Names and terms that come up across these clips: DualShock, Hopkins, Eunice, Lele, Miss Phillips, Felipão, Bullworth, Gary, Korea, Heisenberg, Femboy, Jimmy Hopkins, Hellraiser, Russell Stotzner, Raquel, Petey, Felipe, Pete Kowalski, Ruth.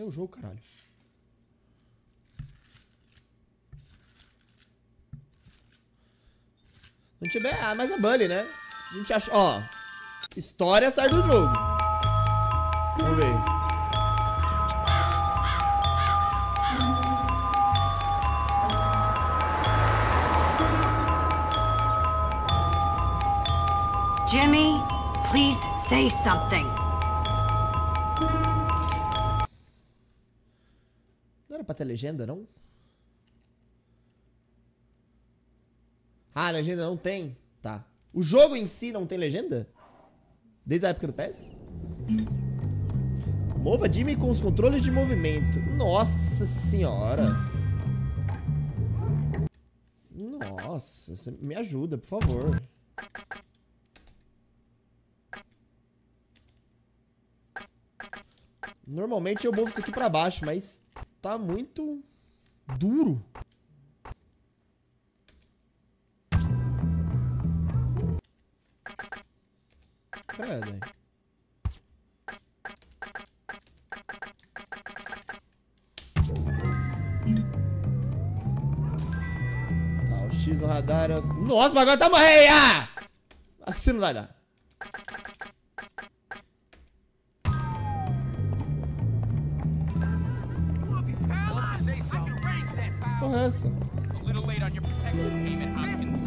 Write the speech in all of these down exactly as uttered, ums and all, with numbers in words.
fazer o jogo, caralho. Não tiver... Ah, mas a Bunny, né? A gente achou... Ó. História sai do jogo. Vamos ver. Jimmy, please say something. Não era pra ter legenda, não? Ah, a legenda não tem? Tá. O jogo em si não tem legenda? Desde a época do P E S? Mova Jimmy com os controles de movimento. Nossa senhora. Nossa, você me ajuda, por favor. Normalmente eu movo isso aqui pra baixo, mas tá muito duro. Caralho. Tá, o X no radar é o... Nossa, mas agora tá morrendo! Ah! Assim não vai dar. Porra, é essa?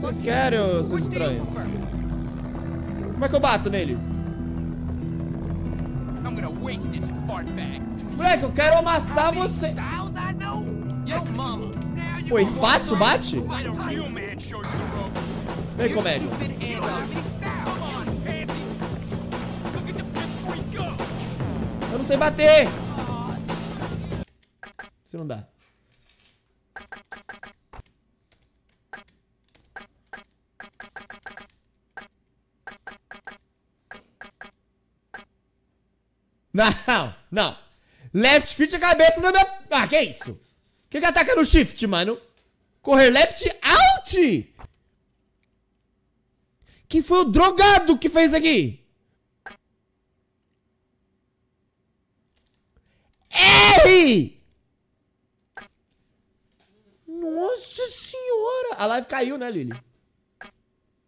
Vocês querem, os estranhos? Como é que eu bato neles? Moleque, eu quero amassar você. O espaço bate? Vem, comédia. Eu não sei bater. Isso não dá. Não, não. Left, fit, a cabeça da minha... Ah, que isso? Que que ataca no shift, mano? Correr left, out! Que foi o drogado que fez aqui? R! Nossa senhora! A live caiu, né, Lili?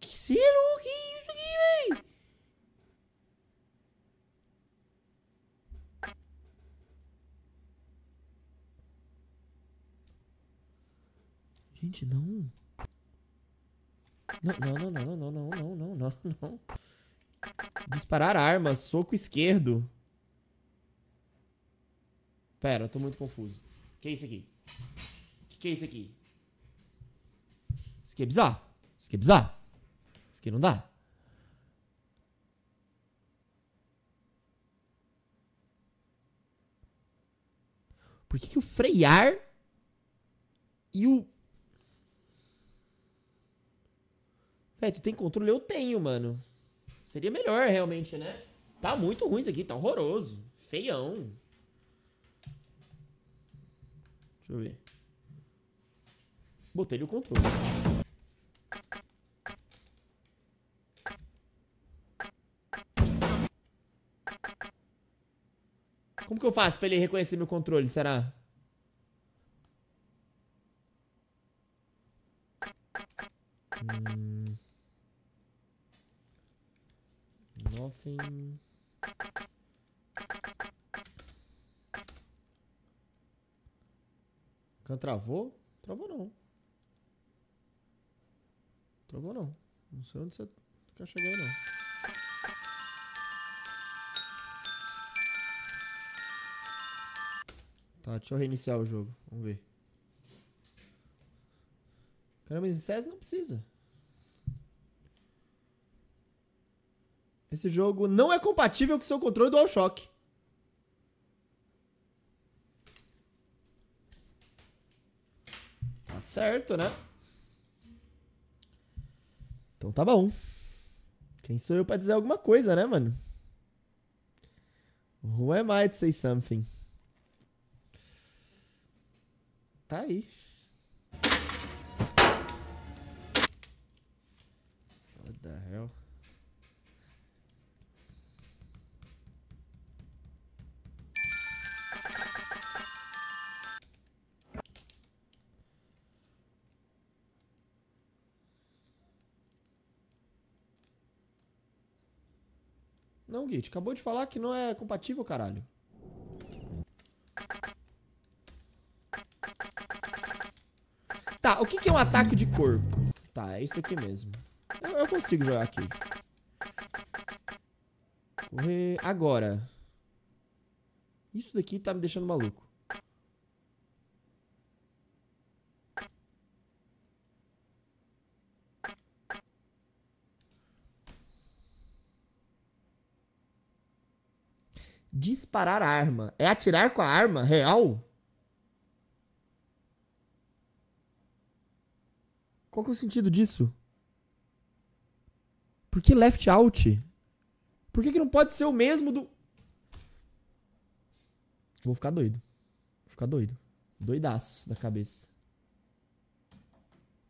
Que serão que é isso aqui, véi? Gente, não. Não, não, não, não, não, não, não, não, não. Disparar arma, soco esquerdo. Pera, eu tô muito confuso. Que é isso aqui? Que que é isso aqui? Isso aqui é bizarro. Isso aqui é bizarro. Isso aqui não dá. Por que que o frear e o... Véi, tu tem controle? Eu tenho, mano. Seria melhor, realmente, né? Tá muito ruim isso aqui, tá horroroso. Feião. Deixa eu ver. Botei-lhe o controle. Como que eu faço pra ele reconhecer meu controle, será? Hum... Nothing. Can travou? Travou não. Travou não. Não sei onde você quer chegar aí não. Tá, deixa eu reiniciar o jogo. Vamos ver. Caramba, esse C S não precisa. Esse jogo não é compatível com seu controle do DualShock. Tá certo, né? Então tá bom. Quem sou eu pra dizer alguma coisa, né, mano? Who am I to say something? Tá aí. What the hell? Não, Git. Acabou de falar que não é compatível, caralho. Tá, o que que é um ataque de corpo? Tá, é isso aqui mesmo. Eu, eu consigo jogar aqui. Correr. Agora. Isso daqui tá me deixando maluco. Disparar a arma. É atirar com a arma real? Qual que é o sentido disso? Por que left out? Por que que não pode ser o mesmo do... Vou ficar doido. Vou ficar doido. Doidaço da cabeça.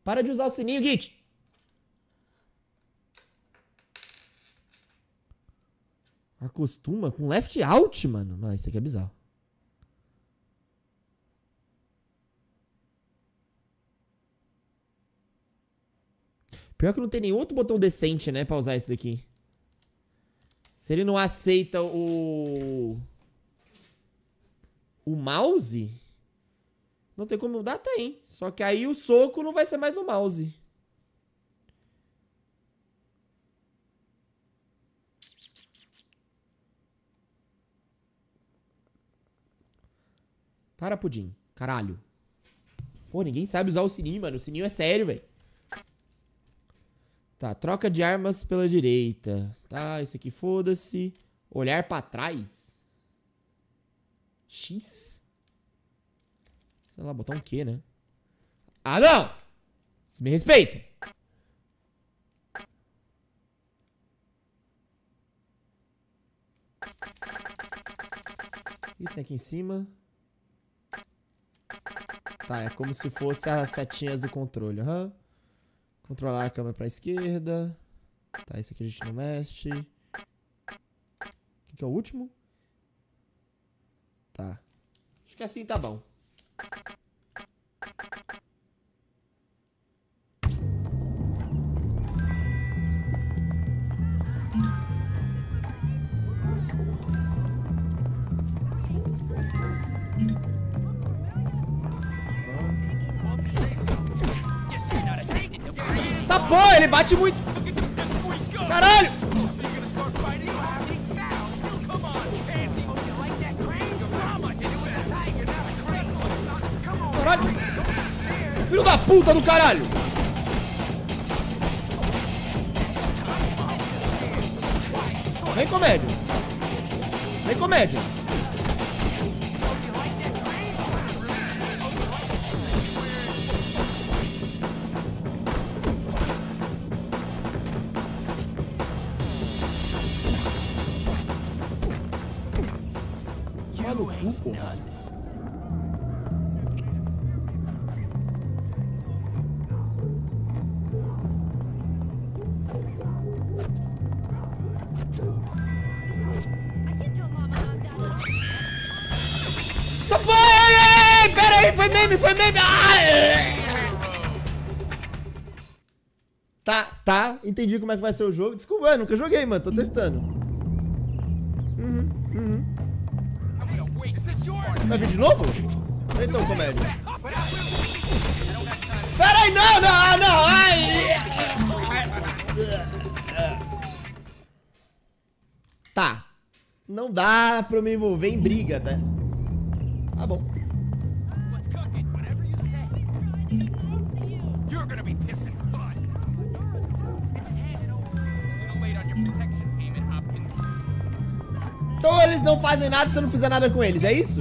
Para de usar o sininho, Git! Acostuma com left out, mano. Não, isso aqui é bizarro. Pior que não tem nenhum outro botão decente, né, pra usar isso daqui. Se ele não aceita o... O mouse? Não tem como mudar? Tem. Só que aí o soco não vai ser mais no mouse. Para, pudim. Caralho. Pô, ninguém sabe usar o sininho, mano. O sininho é sério, velho. Tá, troca de armas pela direita. Tá, isso aqui foda-se. Olhar pra trás. X? Sei lá, botar um Q, né? Ah, não! Você me respeita! E tem aqui em cima. Tá, é como se fosse as setinhas do controle. Aham. Uhum. Controlar a câmera pra esquerda. Tá, esse aqui a gente não mexe. O que é o último? Tá. Acho que assim tá bom. Pô, ele bate muito. Caralho! Caralho! Filho da puta do caralho! Vem comédia! Vem comédia! Entendi como é que vai ser o jogo. Desculpa, eu nunca joguei, mano. Tô testando. Uhum, uhum. Vai vir de novo? Então, comédia. Peraí, não, não, não. Ai. Tá. Não dá pra eu me envolver em briga, tá? Tá bom. Então eles não fazem nada se eu não fizer nada com eles, é isso?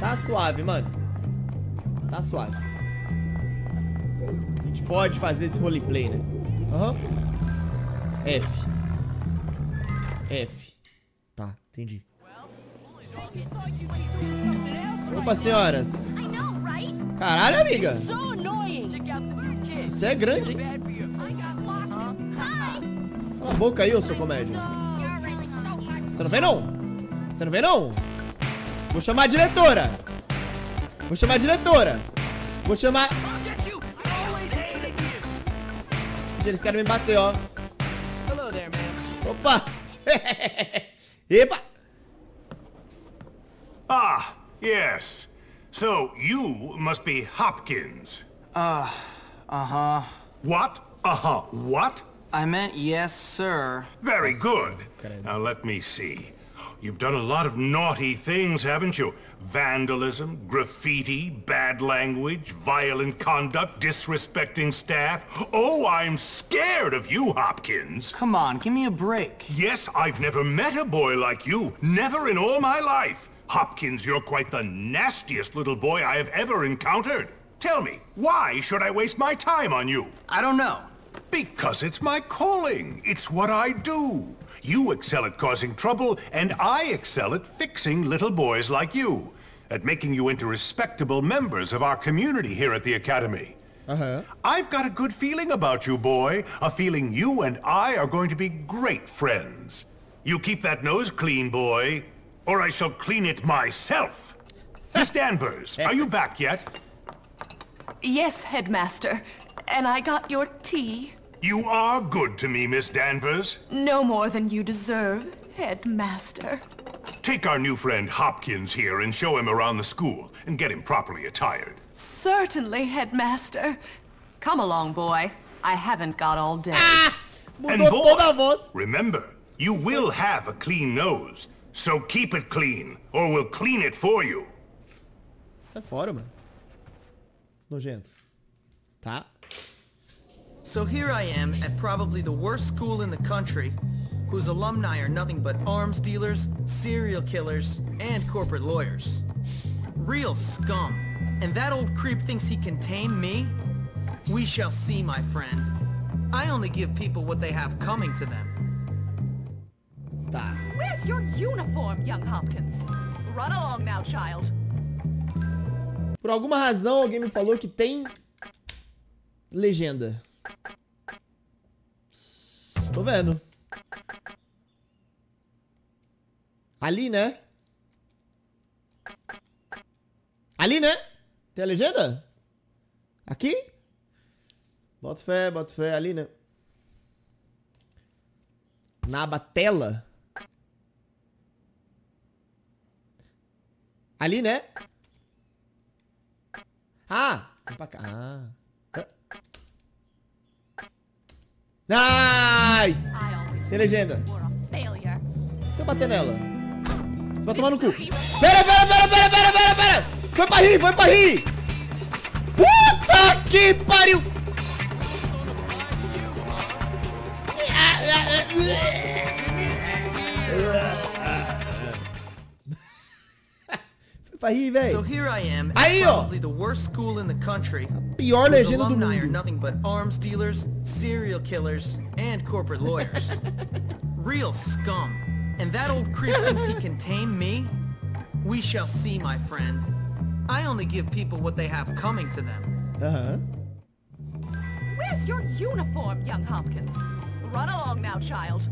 Tá suave, mano. Tá suave. A gente pode fazer esse roleplay, né? Aham. Uhum. F. F. Tá, entendi. Opa, senhoras. Caralho, amiga. Isso é grande, hein? Cala a boca aí, ô seu comédia. Você não vê, não? Você não vê, não? Vou chamar a diretora. Vou chamar a diretora. Vou chamar... Gente, eles querem me bater, ó. Opa! Epa! Ah, yes. So you must be Hopkins. Uh, uh-huh. What? Uh-huh. What? I meant yes, sir. Very good. Now let me see. You've done a lot of naughty things, haven't you? Vandalism, graffiti, bad language, violent conduct, disrespecting staff. Oh, I'm scared of you, Hopkins. Come on, give me a break. Yes, I've never met a boy like you. Never in all my life. Hopkins, you're quite the nastiest little boy I have ever encountered. Tell me, why should I waste my time on you? I don't know. Because it's my calling. It's what I do. You excel at causing trouble, and I excel at fixing little boys like you. At making you into respectable members of our community here at the Academy. Uh-huh. I've got a good feeling about you, boy. A feeling you and I are going to be great friends. You keep that nose clean, boy, or I shall clean it myself. Miss Danvers, are you back yet? Yes, Headmaster. And I got your tea. You are good to me, Miss Danvers. No more than you deserve, Headmaster. Take our new friend Hopkins here and show him around the school and get him properly attired. Certainly, Headmaster. Come along, boy. I haven't got all day. Ah! And boy, remember, you will have a clean nose. So keep it clean, or we'll clean it for you. Sai fora, mano. Nojento. Tá? So here I am at probably the worst school in the country, whose alumni are nothing but arms dealers, serial killers, and corporate lawyers. Real scum. And that old creep thinks he can tame me? We shall see, my friend. I only give people what they have coming to them. Tá. Where's your uniform, young Hopkins? Run along now, child. Por alguma razão, alguém me falou que tem legenda. Tô vendo. Ali, né? Ali, né? Tem a legenda? Aqui? Bota fé, bota fé. Ali, né? Na aba tela. Ali, né? Ah! Vem pra cá. Ah. Nice! Tem legenda. Você bater nela. Você vai tomar no cu. Pera, pera, pera, pera, pera, pera, pera! Foi pra rir, foi pra rir! Puta que pariu! Foi pra rir, velho. Aí, ó! Pior legenda do mundo. Real scum. And that old creep thinks he can tame me? We shall see, my friend. I only give people what they have coming to them. Uh-huh. Where's your uniform, young Hopkins? Run along now, child.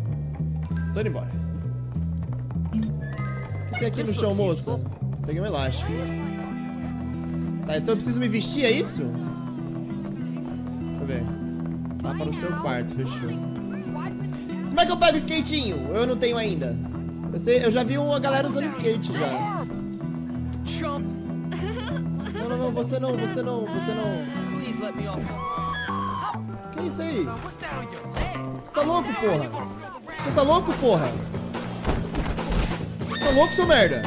Tô indo embora. O que tem aqui no chão, moça? Peguei um elástico. Tá, então eu preciso me vestir, é isso? Deixa eu ver. Vá para o seu quarto, fechou. Como é que eu pego o skatinho? Eu não tenho ainda. Eu, sei, eu já vi uma galera usando skate já. Não, não, não, você não, você não, você não. Que é isso aí? Você tá louco, porra? Você tá louco, porra? Você tá louco, seu merda?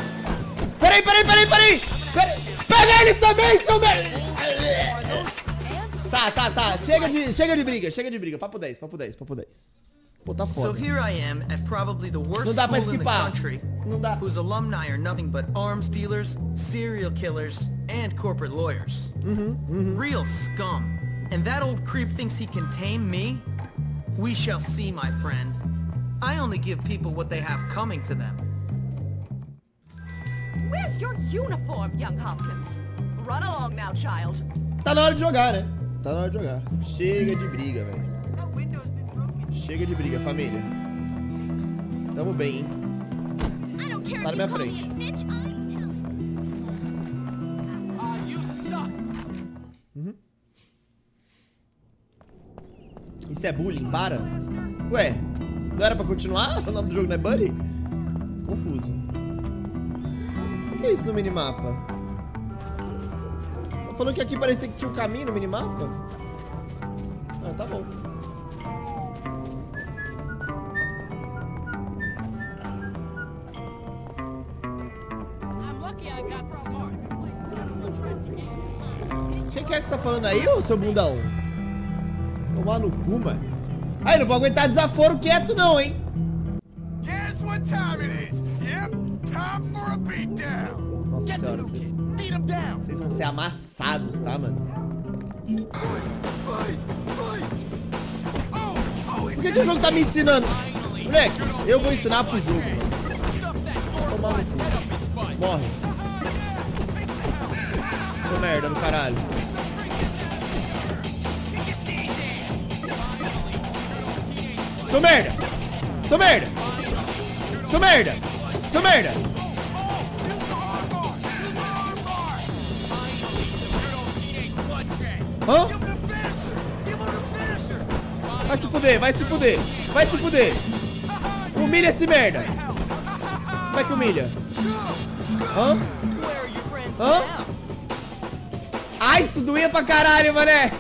Peraí, peraí, peraí, peraí! Peraí. Pega eles também, seu merda! Tá, tá, tá. Chega de, chega de briga, chega de briga. Papo dez, papo dez, papo dez. Pô, tá foda. Não dá pra esquipar. Não dá. Uhum, uhum. Real scum. And that old creep thinks he can tame me? We shall see, my friend. I only give people what they have coming to them. Where's your uniform, young Hopkins? Run along now, child. Tá na hora de jogar, né? Tá na hora de jogar. Chega de briga, velho. Chega de briga, família. Tamo bem, hein? Sai da minha frente. Uhum. Isso é bullying, para. Ué, Não era pra continuar? O nome do jogo não é Buddy? Tô confuso. O que é isso no minimapa? Tá falando que aqui parecia que tinha um caminho no minimapa? Ah, tá bom. Quem que é que você tá falando aí, ô seu bundão? Tomar no cu, mano. Aí, não vou aguentar desaforo quieto não, hein? Nossa senhora, vocês... vocês vão ser amassados, tá, mano? Por que, que o jogo tá me ensinando? Moleque, eu vou ensinar pro jogo, mano. Tomar no cu. Morre. Seu merda do caralho. Seu merda! Seu merda! Seu merda! Seu merda! Hã? Vai se fuder, vai se fuder! Vai se fuder! Humilha esse merda! Como é que humilha? Hã? Hã? Ai, isso doía pra caralho, mané!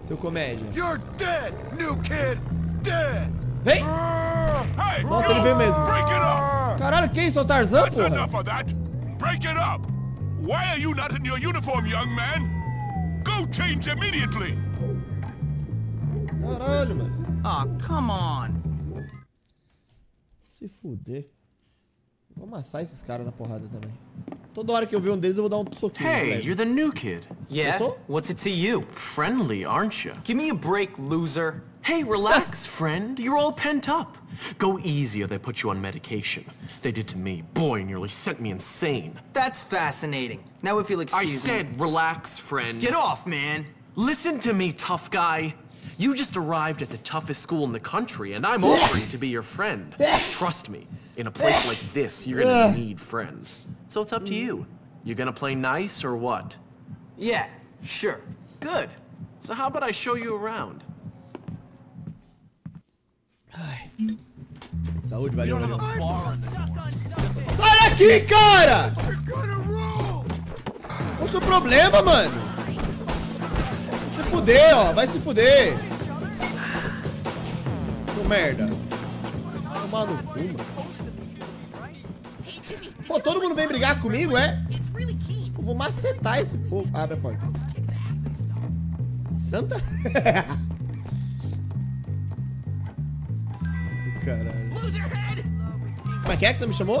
Seu comédia. You're dead, new kid. Dead. Vem! Nossa, ele veio mesmo. Caralho, que isso? É o Tarzan, porra? Enough of that. Break it up. Why are you not in your uniform, young man? Go change immediately. Caralho, mano. Ah, oh, come on. Se fuder. Vou amassar esses caras na porrada também. Toda hora que eu ver um deles, eu vou dar um soquinho. Hey, you're the new kid. Yeah? What's it to you? Friendly, aren't you? Give me a break, loser. Hey, relax, friend. You're all pent up. Go easy or they put you on medication. They did to me. Boy, nearly sent me insane. That's fascinating. Now if you'll excuse me. I said relax, friend. Get off, man. Listen to me, tough guy. You just arrived at the toughest school in the country, and I'm offering to be your friend. Trust me, in a place like this, you're gonna need friends. So it's up to you. You gonna play nice or what? Yeah, sure. Good. So how about I show you around? Saúde, valeu, valeu. Sai daqui, cara! Qual o seu problema, mano? Vai se fuder, ó. Vai se fuder. Seu merda. Tomar no cu, mano. Pô, todo mundo vem brigar comigo, é? Eu vou macetar esse povo. Abre a porta. Santa? Caralho. Como é que é que você me chamou?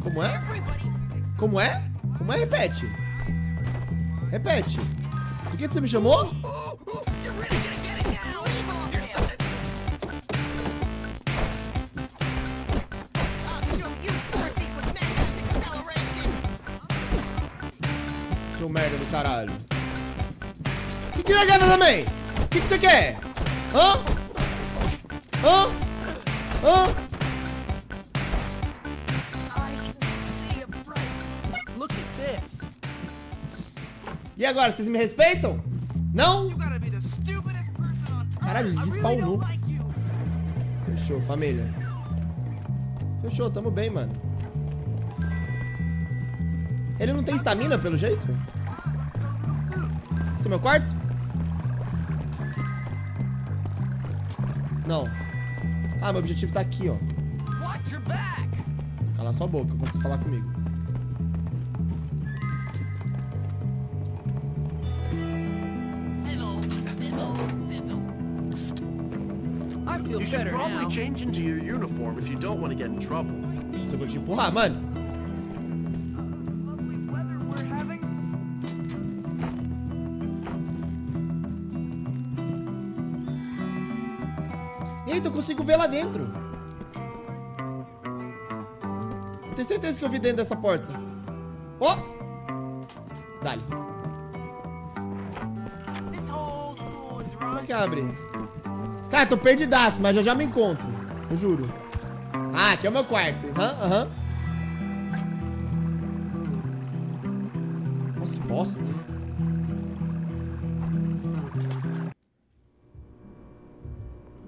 Como é? Como é? Como é? Repete. Repete. Por que você me chamou? Seu merda do caralho. O que você quer também? O que você quer? Hã? Hã? Hã? E agora, vocês me respeitam? Não? Caralho, ele despawnou. Fechou, família. Fechou, tamo bem, mano. Ele não tem estamina, pelo jeito? Esse é meu quarto? Não. Ah, meu objetivo tá aqui, ó. Cala sua boca quando você falar comigo. You should probably change into your uniform if you don't want to get in trouble. Eu vou te empurrar, mano. Eita, eu consigo ver lá dentro. Tenho certeza que eu vi dentro dessa porta. Ó! Oh! Dá-lhe. Como é que abre? Cara, tô perdidaço, mas já já me encontro. Eu juro. Ah, aqui é o meu quarto. Aham, uhum, aham. Uhum. bosta.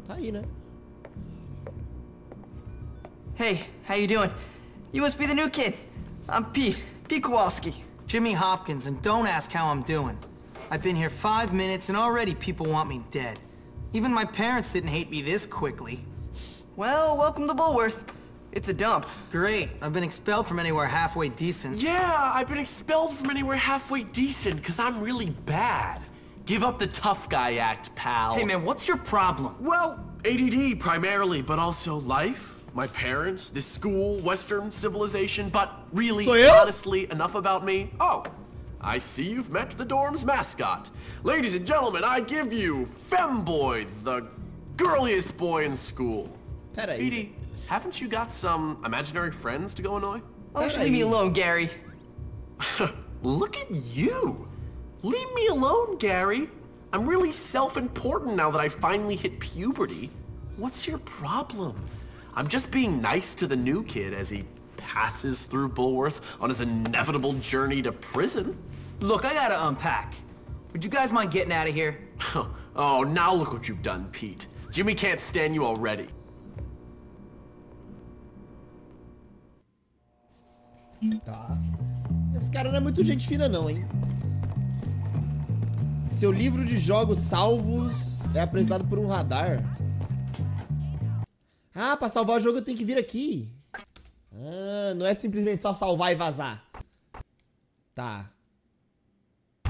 Tá aí, né? Hey, how you doing? You must be the new kid. I'm Pete, Pete Kowalski. Jimmy Hopkins, and don't ask how I'm doing. I've been here five minutes and already people want me dead. Even my parents didn't hate me this quickly. Well, welcome to Bullworth. It's a dump. Great. I've been expelled from anywhere halfway decent. Yeah, I've been expelled from anywhere halfway decent because I'm really bad. Give up the tough guy act, pal. Hey, man, what's your problem? Well, A D D primarily, but also life, my parents, this school, Western civilization, but really, honestly, enough about me. Oh, I see you've met the dorm's mascot. Ladies and gentlemen, I give you Femboy, the girliest boy in school. Petey, haven't you got some imaginary friends to go annoy? Oh, leave me alone, Gary. Look at you. Leave me alone, Gary. I'm really self-important now that I finally hit puberty. What's your problem? I'm just being nice to the new kid as he passes through Bullworth on his inevitable journey to prison. Look, I gotta unpack. Would you guys mind getting out of here? Oh, now look what you've done, Pete. Jimmy can't stand you already. Tá. Esse cara não é muito gente fina não, hein? Seu livro de jogos salvos é apresentado por um radar. Ah, pra salvar o jogo eu tenho que vir aqui. Ah, não é simplesmente só salvar e vazar. Tá.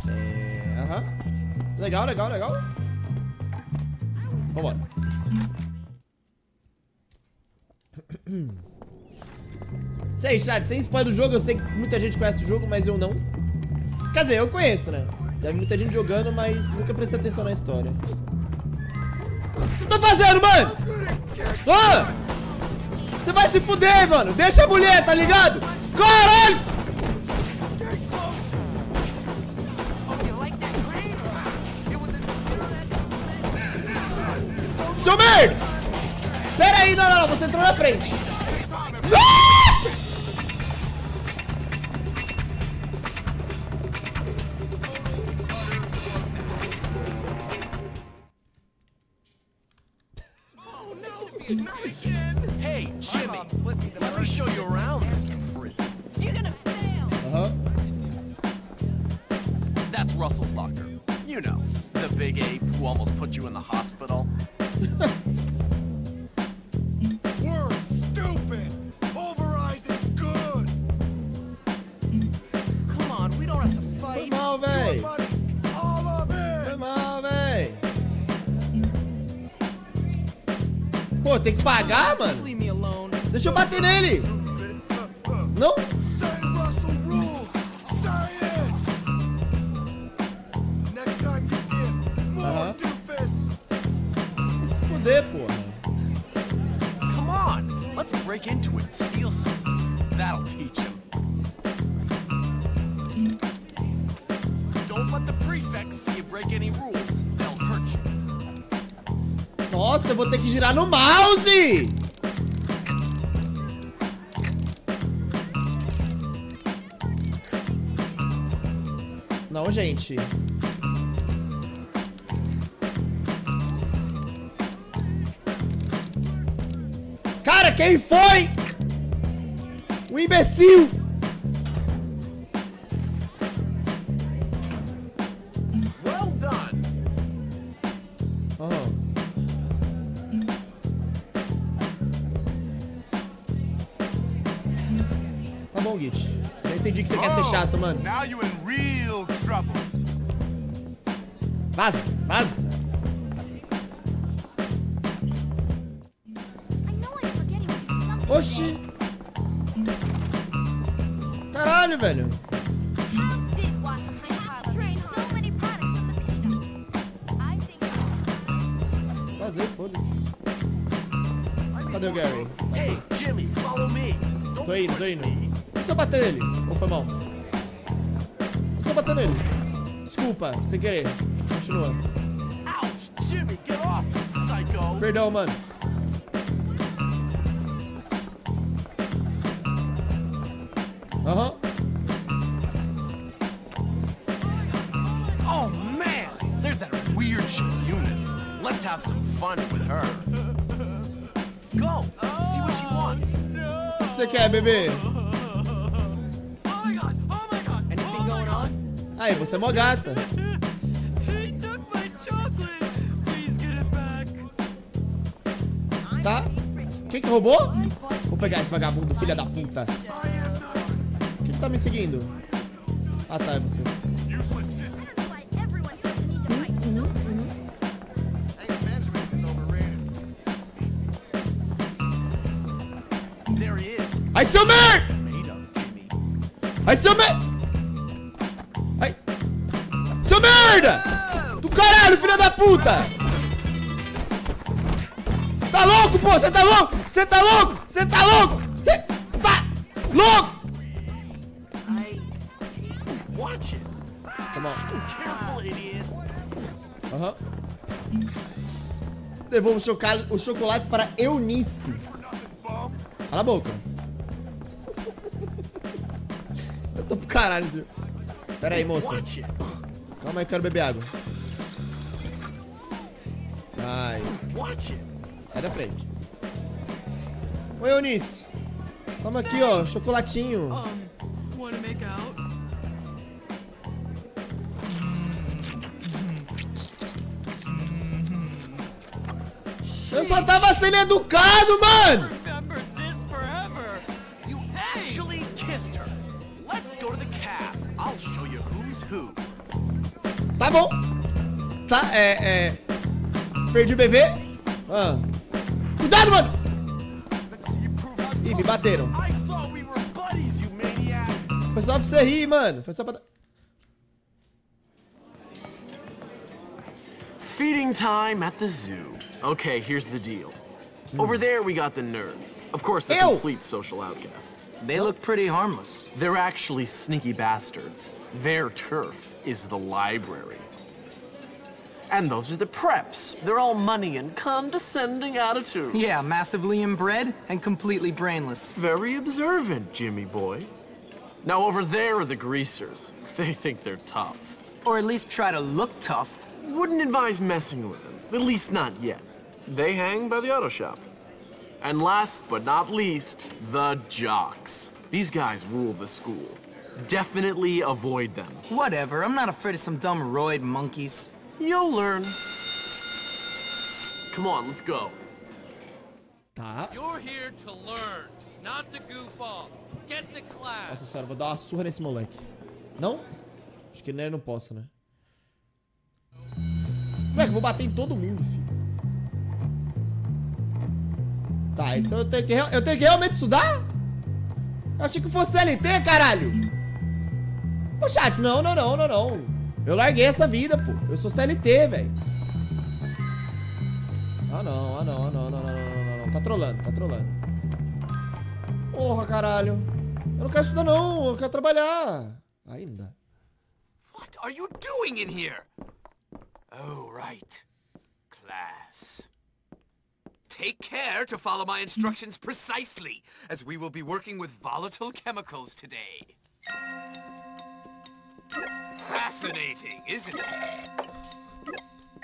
É, aham. Uh-huh. Legal, legal, legal. Vambora. Isso aí, chat, sem spoiler do jogo, eu sei que muita gente conhece o jogo, mas eu não. Quer dizer, eu conheço, né? Já vi muita gente jogando, mas nunca prestei atenção na história. O que tu tá fazendo, mano? Ah! Você vai se fuder, mano! Deixa a mulher, tá ligado? Caralho! Seu merda! Pera aí, não, não, não, você entrou na frente. Nossa! Hey, Jimmy, let me show you around this prison. You're gonna fail. Uh-huh. That's Russell Stotzner. You know, the big ape who almost put you in the hospital. We're stupid. Overrise is good. Come on, we don't have to fight. Come on, pô, tem que pagar, mano? Deixa eu bater nele! Não? Aham. Vai se fuder, porra. Nossa, eu vou ter que girar no mouse! Não, gente. Cara, quem foi? O imbecil! Eu entendi que você quer ser chato, mano. Vaza, vaza. Oxi. Caralho, velho. Vazei, foda-se. Cadê o Gary? Hey, Jimmy, follow me. Tô indo, tô indo. Só bater nele, ou foi mal? Só bater nele. Desculpa, sem querer. Continua. Perdão, mano. Aham. Uhum. você quer, bebê? Aí, você é mó gata. Tá? Quem que roubou? Vou pegar esse vagabundo, filha da puta. Quem que tá me seguindo? Ah, tá, é você. Ai, seu merda! Ai, seu merda! Ai! Seu merda! Do caralho, filho da puta! Tá louco, pô? Você tá louco? Você tá louco? Você tá louco? Você tá louco? Come on. Aham. Devolva os chocolates para Eunice. Cala a boca. Tô pro caralho, senhor. Pera aí, moça. Calma aí, quero beber água. Nice. Sai da frente. Oi, Eunice. Toma aqui, ó. Chocolatinho. Eu só tava sendo educado, mano! Tá bom. Tá, é, é... Perdi o bebê. Ah. Cuidado, mano! Ih, me bateram. Foi só pra você rir, mano. Foi só pra... Feeding time at the zoo. Okay, here's the deal. Over there, we got the nerds. Of course, the complete social outcasts. They look pretty harmless. They're actually sneaky bastards. Their turf is the library. And those are the preps. They're all money and condescending attitudes. Yeah, massively inbred and completely brainless. Very observant, Jimmy boy. Now, over there are the greasers. They think they're tough. Or at least try to look tough. Wouldn't advise messing with them, at least not yet. They hang by the auto shop. And last but not least, the jocks. These guys rule the school. Definitely avoid them. Whatever, I'm not afraid of some dumb roid monkeys. You'll learn. Come on, let's go. Tá. You're here to learn, not to goof off. Get to class. Nossa senhora, vou dar uma surra nesse moleque. Não? Acho que nem eu não posso, né? Moleque, eu vou bater em todo mundo, filho. Tá, então eu tenho que, eu tenho que realmente estudar? Eu achei que fosse C L T, caralho. Ô, chat, não, não, não, não, não. Eu larguei essa vida, pô. Eu sou C L T, velho. Ah, não, ah, não, ah, não, não, não, não, não, não. Tá trolando, tá trolando. Porra, caralho. Eu não quero estudar, não. Eu quero trabalhar. Ainda. What are you doing in here? Oh, right. Class. Take care to follow my instructions precisely, as we will be working with volatile chemicals today. Fascinating, isn't it?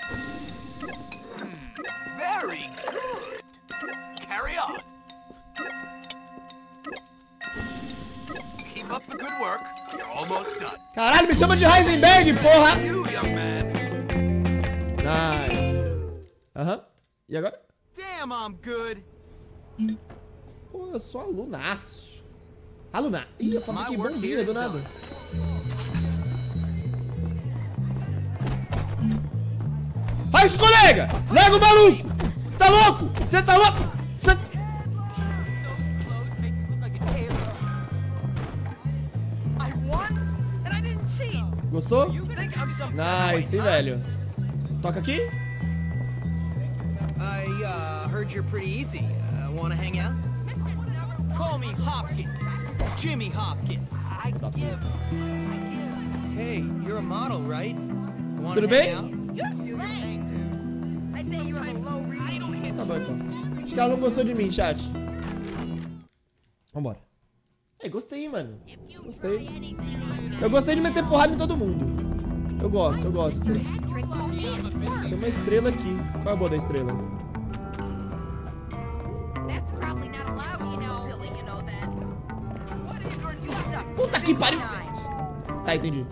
Hmm, very good. Carry on. Keep up the good work. You're almost done. Caralho, me chama de Heisenberg, porra! You, young man. Nice. Aham. E agora? Damn, I'm good. Pô, eu sou alunaço. Aluna. Ih, eu falei que bom dia, do nada. Vai, colega! Lega o maluco! Você tá louco? Você tá louco? Cê... Gostou? Nice, hein, velho. Toca aqui. I uh, heard you're pretty easy. Uh, wanna hang out? Call me Hopkins. Jimmy Hopkins. I give. I give. Hey, you're a model, right? Want to hang out? You're lame, dude. I bet you're a low reader. Tá bom, então. Acho que ela não gostou de mim, chat. Vambora. É, gostei, mano. Gostei. Eu gostei de meter porrada em todo mundo. Eu gosto, eu gosto. Tem uma estrela aqui. Qual é a boa da estrela? Puta que pariu! Tá, entendi.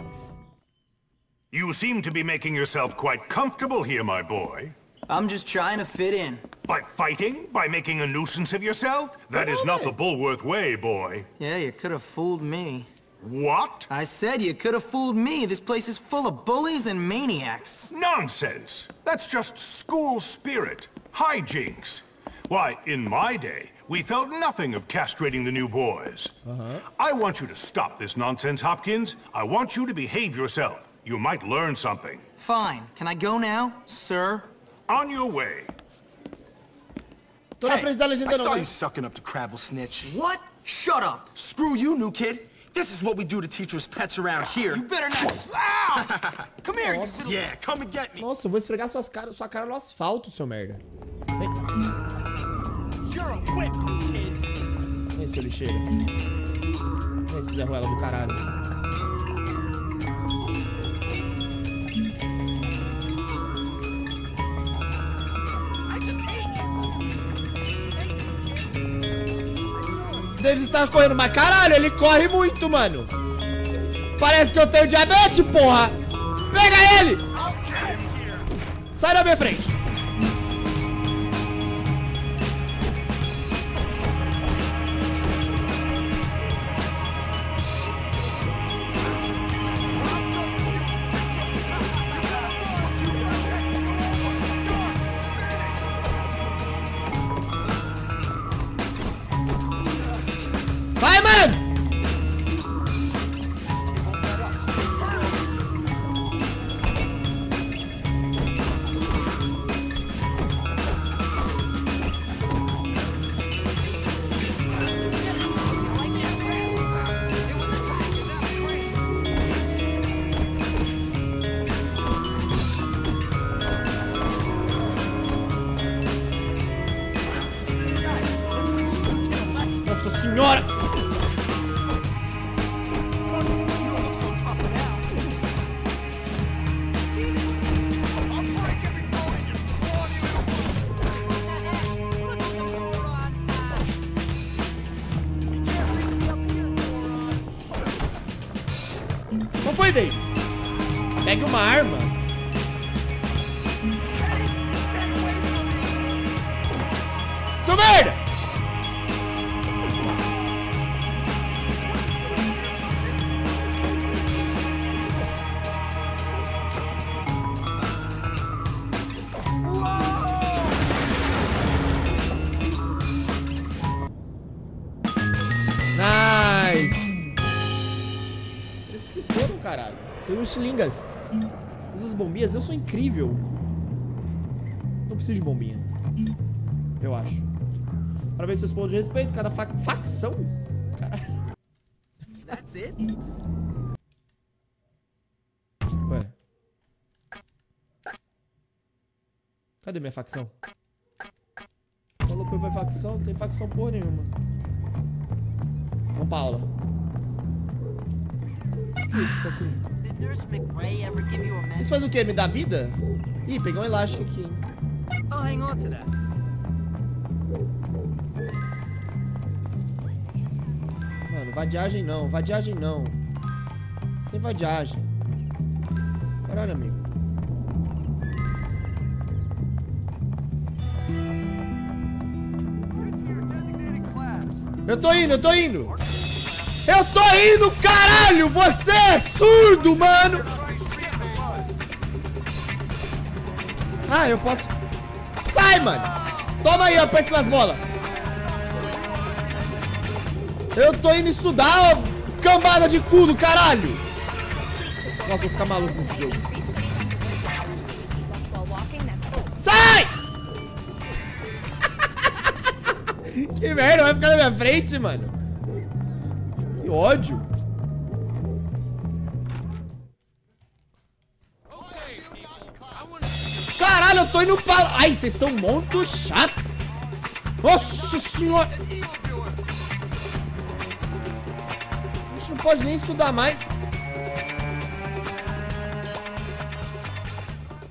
You seem to be making yourself quite comfortable here, my boy. I'm just trying to fit in. By fighting? By making a nuisance of yourself? That is not the Bullworth way, boy. Yeah, you could have fooled me. What? I said you could have fooled me. This place is full of bullies and maniacs. Nonsense. That's just school spirit. Hijinks. Why, in my day, we felt nothing of castrating the new boys. Uh-huh. I want you to stop this nonsense, Hopkins. I want you to behave yourself. You might learn something. Fine. Can I go now, sir? On your way. Hey, I saw you sucking up to Crabble Snitch. What? Shut up. Screw you, new kid. This is what we do to teachers' pets around here. You better not. Ow! Come here. Nossa. Yeah, come and get me. Nossa, eu vou esfregar suas cara, sua cara no asfalto, seu merda. Vem. Vem, seu lixeiro. Vem, seu Zé Ruela do caralho. O Davis estava correndo, mas caralho, ele corre muito, mano. Parece que eu tenho diabetes, porra. Pega ele! Sai da minha frente. Pega uma arma. Seu merda! Nice! Eles que se foram, caralho. Tem uns xilingas. As bombinhas, eu sou incrível. Não preciso de bombinha. Eu acho. Para ver seus pontos de respeito, cada fa facção. Caralho. That's it? Ué. Cadê minha facção? Falou que vai facção, não tem facção porra nenhuma. Vamos pra aula. O que é isso que tá aqui? Isso faz o quê? Me dá vida? Ih, peguei um elástico aqui. Mano, vadiagem não, vadiagem não. Sem vadiagem. Caralho, amigo. Eu tô indo, eu tô indo! Eu tô indo, caralho! Você é surdo, mano! Ah, eu posso... Sai, mano! Toma aí, aperta nas bolas! Eu tô indo estudar, ó, cambada de cu do caralho! Nossa, vou ficar maluco nesse jogo. Sai! Que merda, vai ficar na minha frente, mano! Ódio. Caralho, eu tô indo para... Ai, vocês são muito chato. Nossa senhora. A gente não pode nem estudar mais.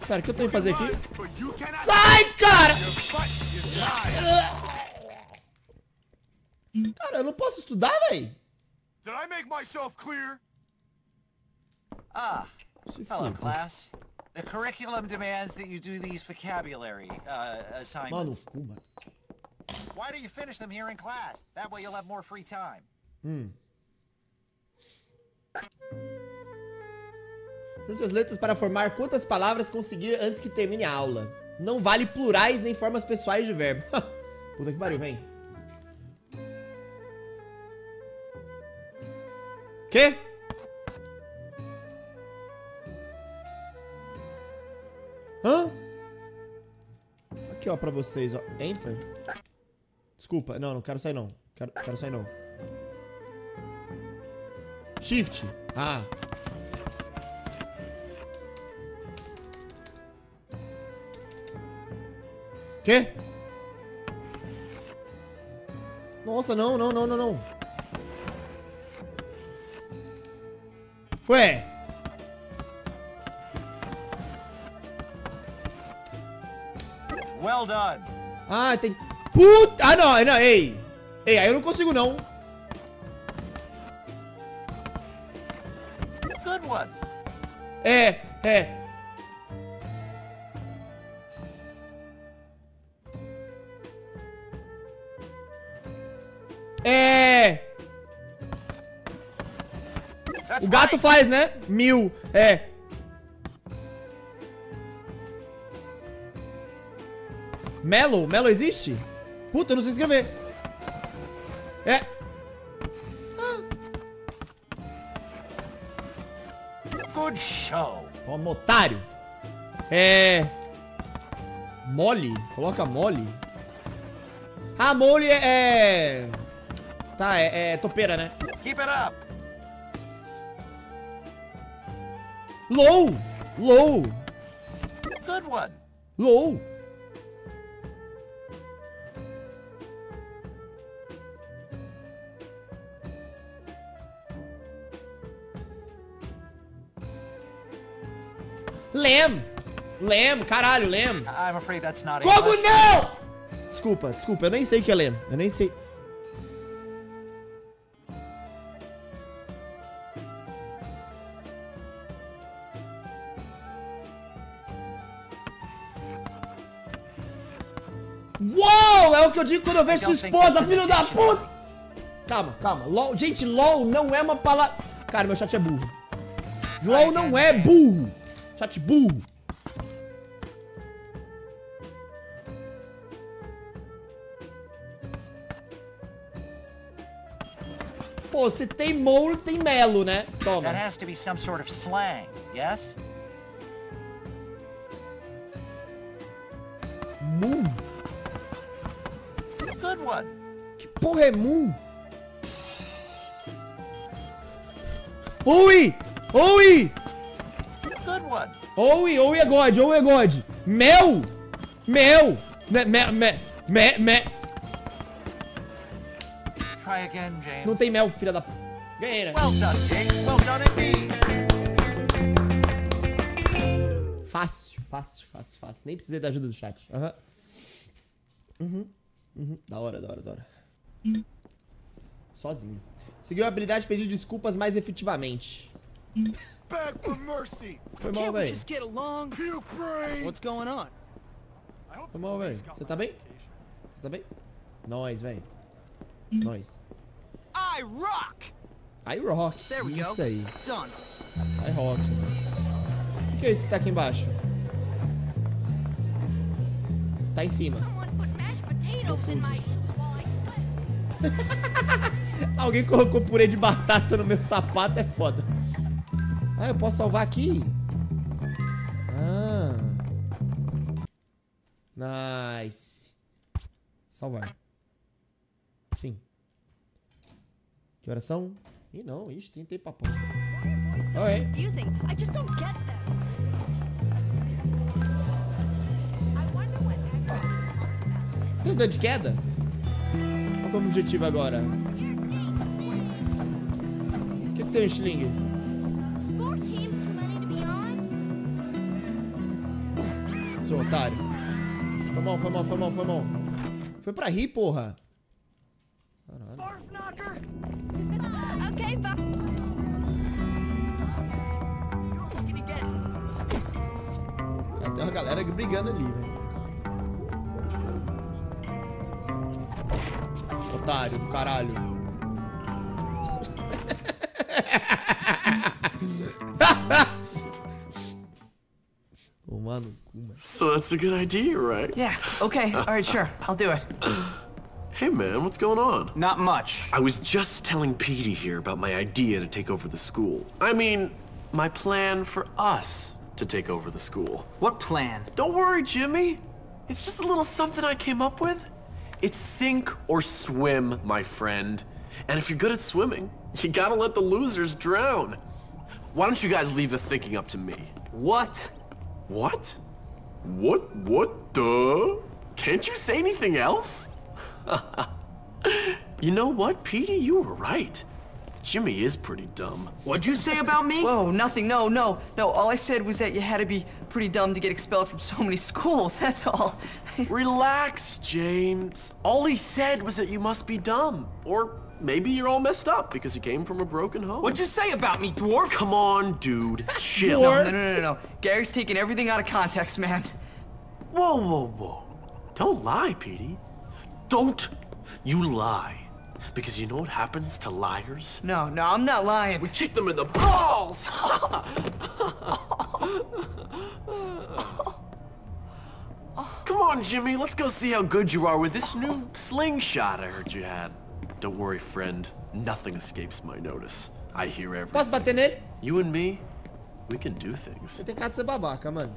Cara, o que eu tenho que fazer aqui? Sai, cara! Cara, eu não posso estudar, velho. Did I make myself clear? Ah, hello, class. The curriculum demands that you do these vocabulary uh, assignments. Why do you finish them here in class? That way you'll have more free time. Hmm. Junte as letras para formar quantas palavras conseguir antes que termine a aula. Não vale plurais nem formas pessoais de verbo. Puta que pariu, vem. Quê? Hã? Aqui, ó, pra vocês, ó. Enter. Desculpa, não, não quero sair, não. Quero, quero sair, não. Shift. Ah. Quê? Nossa, não, não, não, não, não. Ué. Well done. Ah, tem... Puta... Ah, não, não, ei. Ei, aí eu não consigo, não. Good one. É, é. É. That's o gato right. Faz, né? Mil. É. Melo? Melo existe? Puta, eu não sei escrever. É. Ah. Good show. Como um otário. É. Mole? Coloca mole. Ah, mole é. Tá, é, é topeira, né? Keep it up. Low. Low. Good one. Low. Lamb! Lamb, caralho, lamb! I'm afraid that's not Como English. Não? Desculpa, desculpa, eu nem sei o que é lamb. Eu nem sei. Uou! É o que eu digo quando eu vejo sua esposa, filho da puta! Calma, calma. L O L. Gente, L O L não é uma palavra... Cara, meu chat é burro. L O L não é burro. Chat burro. Pô, se tem mole, tem melo, né? Toma. That has to be some sort of slang, yes? Moon. Good one. Que porra é moon? Oi! Oi! Oi, oi é God, oi é God. Mel! Mel! Me, me, me, me, me. Try again, James. Não tem mel, filha da p. Ganhei, né? Well done, James. Well done indeed. Fácil, fácil, fácil, fácil. Nem precisei da ajuda do chat. Aham. Uhum. Uhum. Uhum. Da hora, da hora, da hora. Sozinho. Seguiu a habilidade de pedir desculpas mais efetivamente. Beg for mercy. Foi mal, velho. What's going on? Foi mal, velho. Você tá bem? Você tá bem? Nós, velho. Nós. I rock. I rock. Isso aí. I rock. O que é isso que tá aqui embaixo? Tá em cima. Alguém colocou purê de batata no meu sapato, é foda. Ah, eu posso salvar aqui? Ah. Nice. Salvar. Sim. Que horas são? Ih, não. Ixi, tentei papo. Oi. Tá dando de queda? Qual é o objetivo agora? O que, que tem um estilingue? Seu otário. Foi mal, foi mal, foi mal, foi mal. Foi pra rir, porra. Caralho. Ok, galera brigando ali, velho. Otário do caralho. So that's a good idea, right? Yeah, okay, alright, sure, I'll do it. Hey man, what's going on? Not much. I was just telling Petey here about my idea to take over the school. I mean, my plan for us to take over the school. What plan? Don't worry, Jimmy. It's just a little something I came up with. It's sink or swim, my friend. And if you're good at swimming, you gotta let the losers drown. Why don't you guys leave the thinking up to me? What? What? What? What the? Can't you say anything else? You know what, Petey? You were right. Jimmy is pretty dumb. What'd you say about me? Whoa, nothing. No, no, no. All I said was that you had to be pretty dumb to get expelled from so many schools. That's all. Relax, James. All he said was that you must be dumb. Or maybe you're all messed up because you came from a broken home. What'd you say about me, dwarf? Come on, dude. Chill. No, no, no, no, no. Gary's taking everything out of context, man. Whoa, whoa, whoa. Don't lie, Petey. Don't you lie. Because you know what happens to liars? No, no, I'm not lying. We kick them in the balls! Come on, Jimmy, let's go see how good you are with this new slingshot I heard you had. Don't worry, friend. Nothing escapes my notice. I hear everything. Posso bater nele? You and me, we can do things. Você tem cara de ser babaca, mano.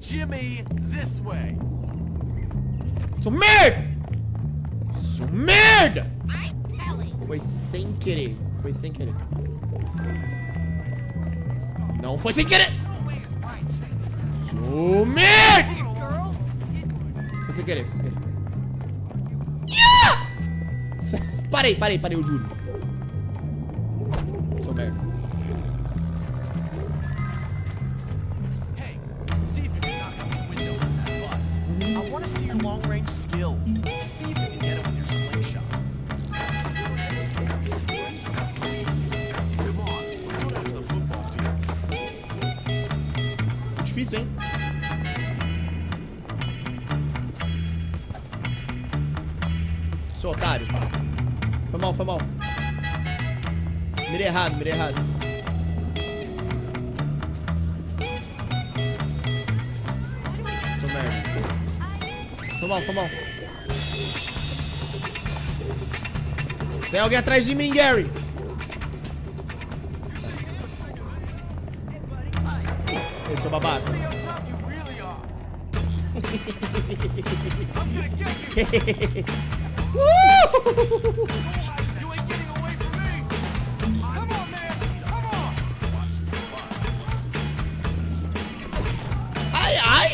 Jimmy, this way. Sou merda! Sou merda! Foi sem querer. Foi sem querer. Não foi sem querer! Sou merda! Foi sem querer, foi sem querer. Yeah! Parei, parei, parei, eu juro. Sou merda. Difícil, hein? Seu otário. Foi mal, foi mal. Mirei errado, mirei errado. Seu merda. Foi mal, foi mal. Tem alguém atrás de mim, Gary. Ei, seu babaca. Ai, ai.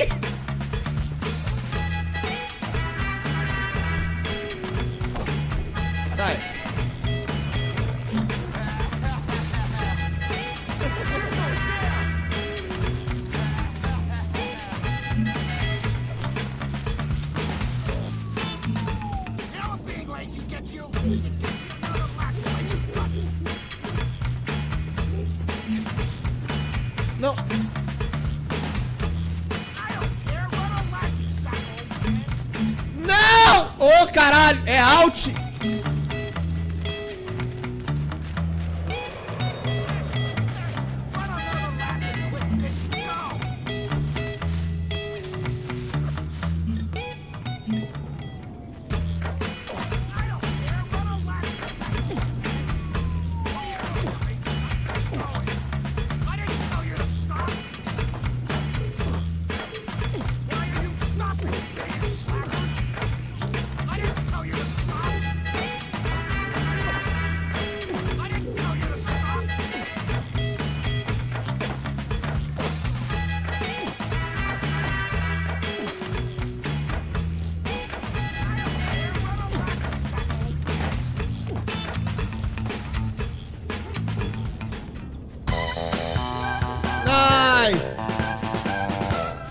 Sai. Não. Não! Ô, oh, caralho, é out.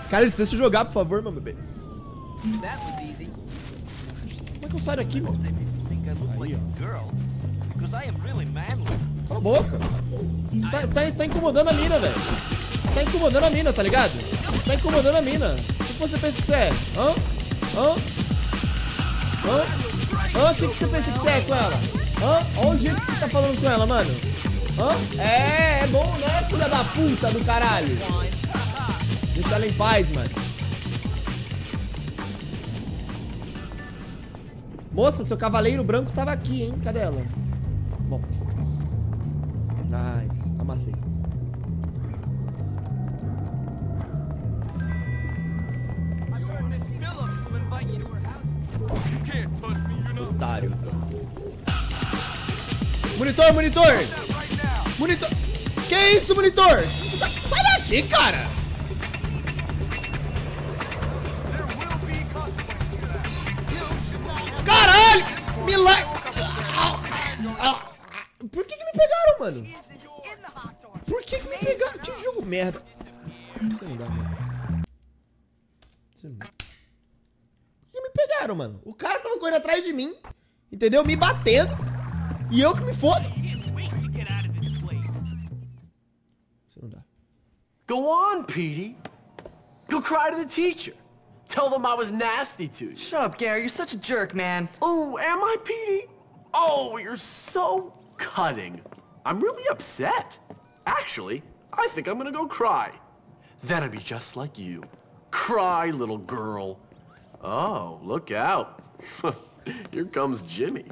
Cara, deixa eu jogar, por favor, meu bebê. Como é que eu saio daqui, mano? Aí, ó. Cala a boca. Você tá, você tá, você tá incomodando a mina, velho. Você tá incomodando a mina, tá ligado? Você tá incomodando a mina. O que você pensa que você é? Hã? Hã? Hã? Hã? O que você pensa que você é com ela? Hã? Olha o jeito que você tá falando com ela, mano. Hã? É, é bom, né, filha da puta do caralho? Deixa ela em paz, mano. Moça, seu cavaleiro branco tava aqui, hein? Cadê ela? Bom. Nice. Amassei. Otário. Monitor, monitor! Monitor! Que isso, monitor? Você tá... Sai daqui, cara! Caralho! Milagre! Por que que me pegaram, mano? Por que que me pegaram? Que jogo merda! Isso não dá, mano. Isso não dá. Por que me pegaram, mano? O cara tava correndo atrás de mim, entendeu? Me batendo. E eu que me fodo. Isso não dá. Go on, Petey. Go cry to the teacher. Tell them I was nasty to you. Shut up, Gary. You're such a jerk, man. Oh, am I, Petey? Oh, you're so cutting. I'm really upset. Actually, I think I'm gonna go cry. That'll be just like you. Cry, little girl. Oh, look out. Here comes Jimmy.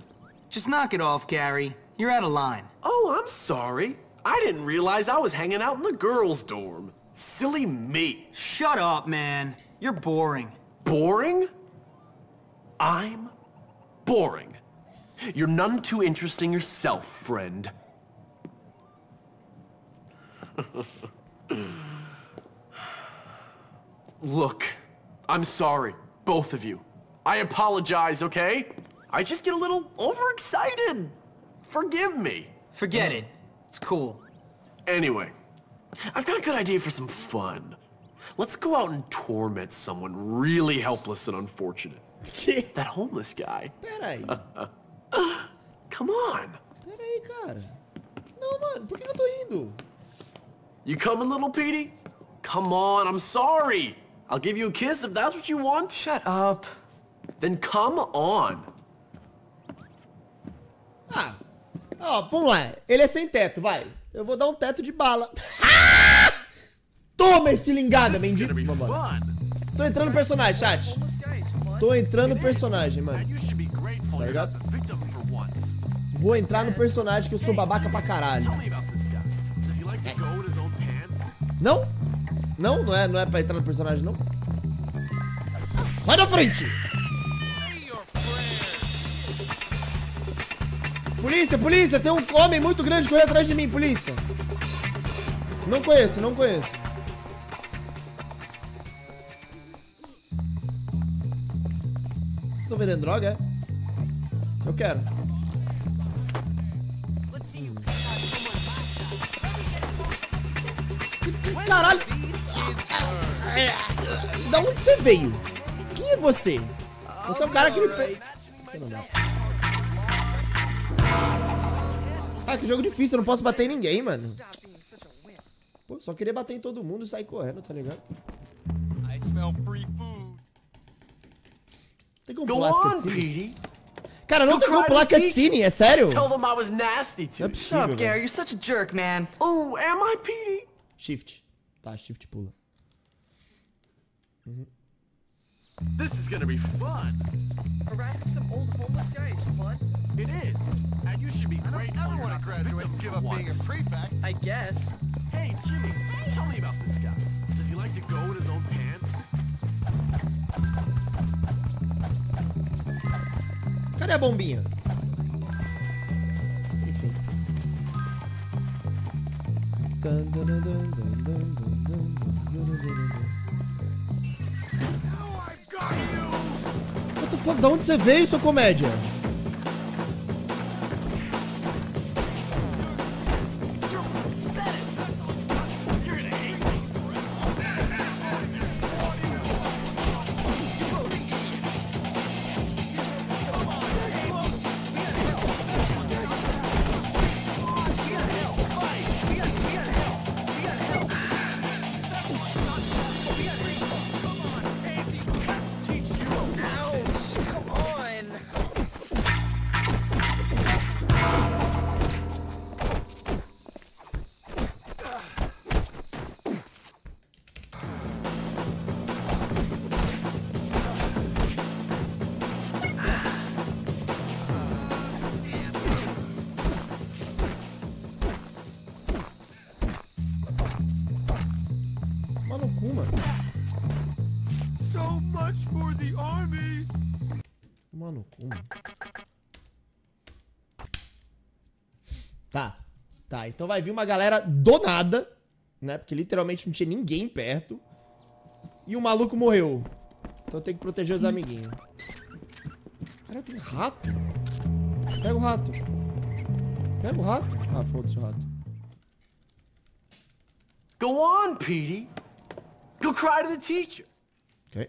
Just knock it off, Gary. You're out of line. Oh, I'm sorry. I didn't realize I was hanging out in the girls' dorm. Silly me. Shut up, man. You're boring. Boring? I'm boring. You're none too interesting yourself, friend. Look, I'm sorry, both of you. I apologize, okay? I just get a little overexcited. Forgive me. Forget it. It's cool. Anyway, I've got a good idea for some fun. Let's go out and torment someone really helpless and unfortunate. That homeless guy. Peraí. Come on. Peraí, cara. Não, mano. Por que eu tô indo? You coming, little Petey? Come on. I'm sorry. I'll give you a kiss if that's what you want. Shut up. Then come on. Ah. Ó, oh, vamos lá. Ele é sem teto, vai. Eu vou dar um teto de bala. Toma, estilingada, mendigo. Tô entrando no personagem, chat. Tô entrando no personagem, mano. Tá ligado? Vou entrar no personagem que eu sou babaca pra caralho. Não? Não? Não é, não é pra entrar no personagem, não? Vai na frente! Polícia, polícia! Tem um homem muito grande correndo atrás de mim, polícia! Não conheço, não conheço. Tô vendendo droga, é? Eu quero. Caralho! Da onde você veio? Quem é você? Você é o cara que me pega. Ah, que jogo difícil, eu não posso bater em ninguém, mano. Pô, só queria bater em todo mundo e sair correndo, tá ligado? I smell free food. Tem como pular as cutscenes? Cara, não tem como pular cutscene, é sério? É possível, velho. Oh, am I, Petey? Shift. Tá, shift pula. Uhum. This is gonna be fun. Harassing some old homeless guys, fun. It is. And you should be grateful. I don't want to graduate and give up being a prefect. I guess. Hey, Jimmy, tell me about this guy. Does he like to go in his own pants? Cadê a bombinha? Enfim. What the fuck? Da onde você veio, seu comédia? so much for the army. Mano, como? Tá. Tá, então vai vir uma galera do nada, né? Porque literalmente não tinha ninguém perto. E o maluco morreu. Então tem que proteger os amiguinhos. Cara, tem rato. Pega o rato. Pega o rato. Ah, foda-se o rato. Go on, Petey. Go cry to the teacher. Okay.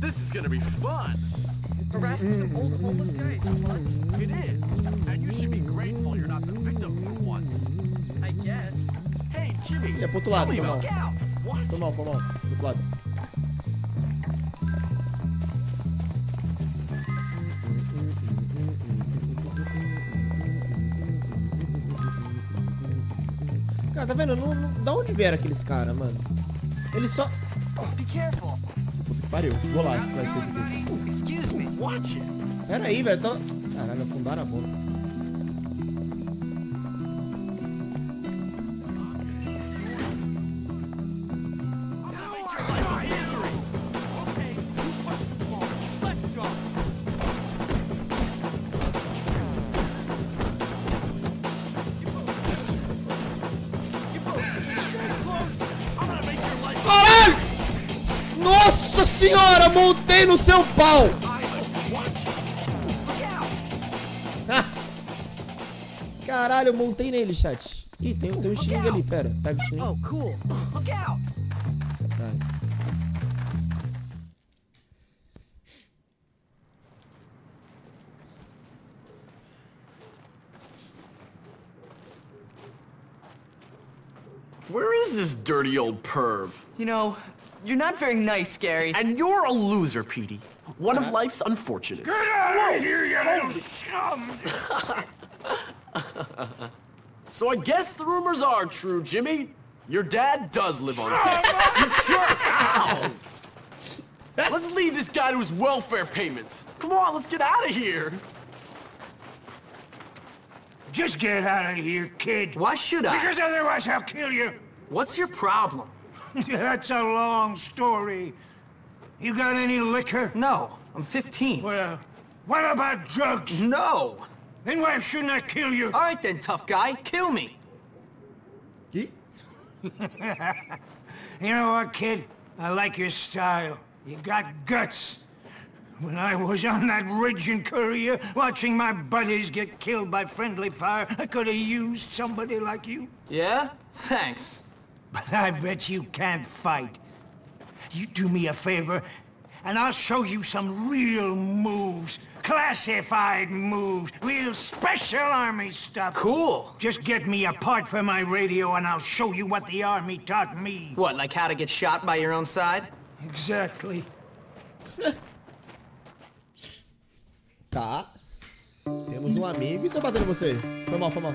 This is gonna be fun. Harassing some old homeless guys for money. It is. And you should be grateful you're not the victim for once. I guess. Hey, Jimmy. É pro outro lado, toma. Toma, toma. Pro outro lado. Cara, tá vendo? Não, não, da onde vieram aqueles caras, mano? Ele só... Puta que pariu. Golaço vai ser esse aqui. Excuse me, watch it. Pera aí, velho. Tá... Caralho, afundaram a bola. Senhora, montei no seu pau! Caralho, eu montei nele, chat. Ih, tem, tem um xing ali, pera. Pega o xing. Oh, cool. Look out. Nice. Where is this dirty old perv? You know, you're not very nice, Gary. And you're a loser, Petey. One of life's unfortunates. Get out of here, you little scum! So I guess the rumors are true, Jimmy. Your dad does live on the Let's leave this guy to his welfare payments. Come on, let's get out of here. Just get out of here, kid. Why should I? Because otherwise I'll kill you. What's your problem? That's a long story. You got any liquor? No, I'm fifteen. Well, what about drugs? No. Then why shouldn't I kill you? All right then, tough guy, kill me. You know what, kid? I like your style. You got guts. When I was on that ridge in Korea, watching my buddies get killed by friendly fire, I could have used somebody like you. Yeah? Thanks. But I bet you can't fight. You do me a favor, and I'll show you some real moves. Classified moves. Real special army stuff. Cool. Just get me a part for my radio, and I'll show you what the army taught me. What, like how to get shot by your own side? Exactly. Tá. Temos um amigo. E se eu bater em você? Foi mal, foi mal.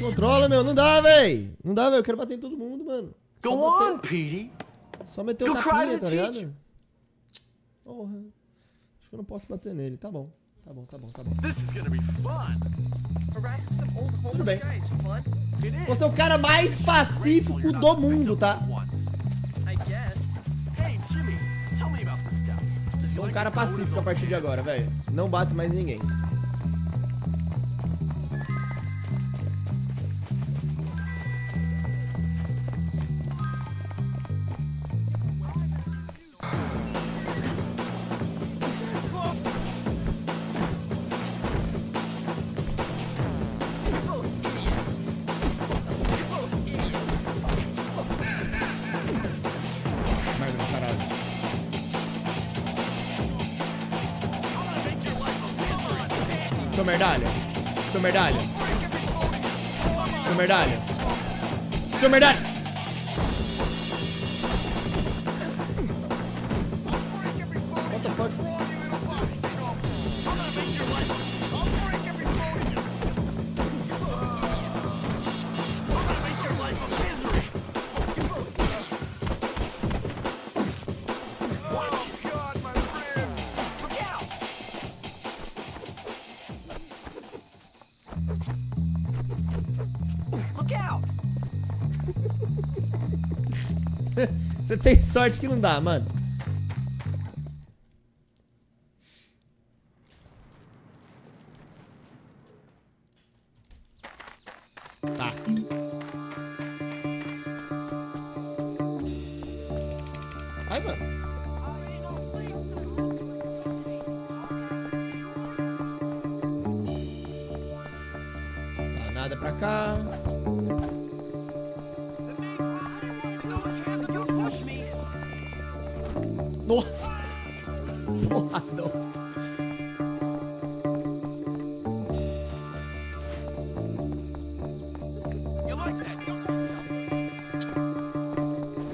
Controla, meu. Não dá, véi. Não dá, véi. Eu quero bater em todo mundo, mano. Só Go meter... on, Petey. Só meter o tapinha, tá ligado? Porra. Acho que eu não posso bater nele. Tá bom. Tá bom, tá bom, tá bom. Tudo bem. Você é o cara mais pacífico do mundo, tá? Sou um cara pacífico a partir de agora, velho. Não bato mais ninguém. Seu merdalha, seu merdalha, seu merdalha, seu merdalha. Você tem sorte que não dá, mano. Tá. Ai, mano. Tá, nada pra cá. Nossa! Porra, não.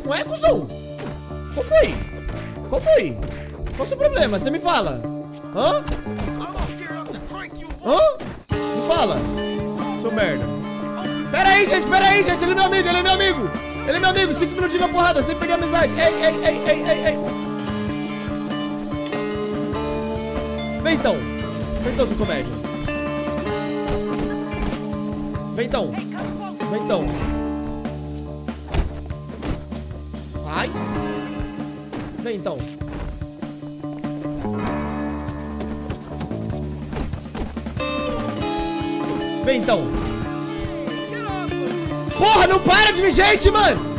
Não é, cuzão? Qual foi? Qual foi? Qual o seu problema? Você me fala. Hã? Hã? Me fala. Seu merda. Pera aí, gente. Pera aí, gente. Ele é meu amigo. Ele é meu amigo. Ele é meu amigo. Cinco minutinhos na porrada. Sem perder a amizade. Ei, ei, ei, ei, ei, ei. Vem então! Vem então, seu comédia! Vem então! Vem então! Ai! Vem então! Vem então! Porra, não para de vir gente, mano!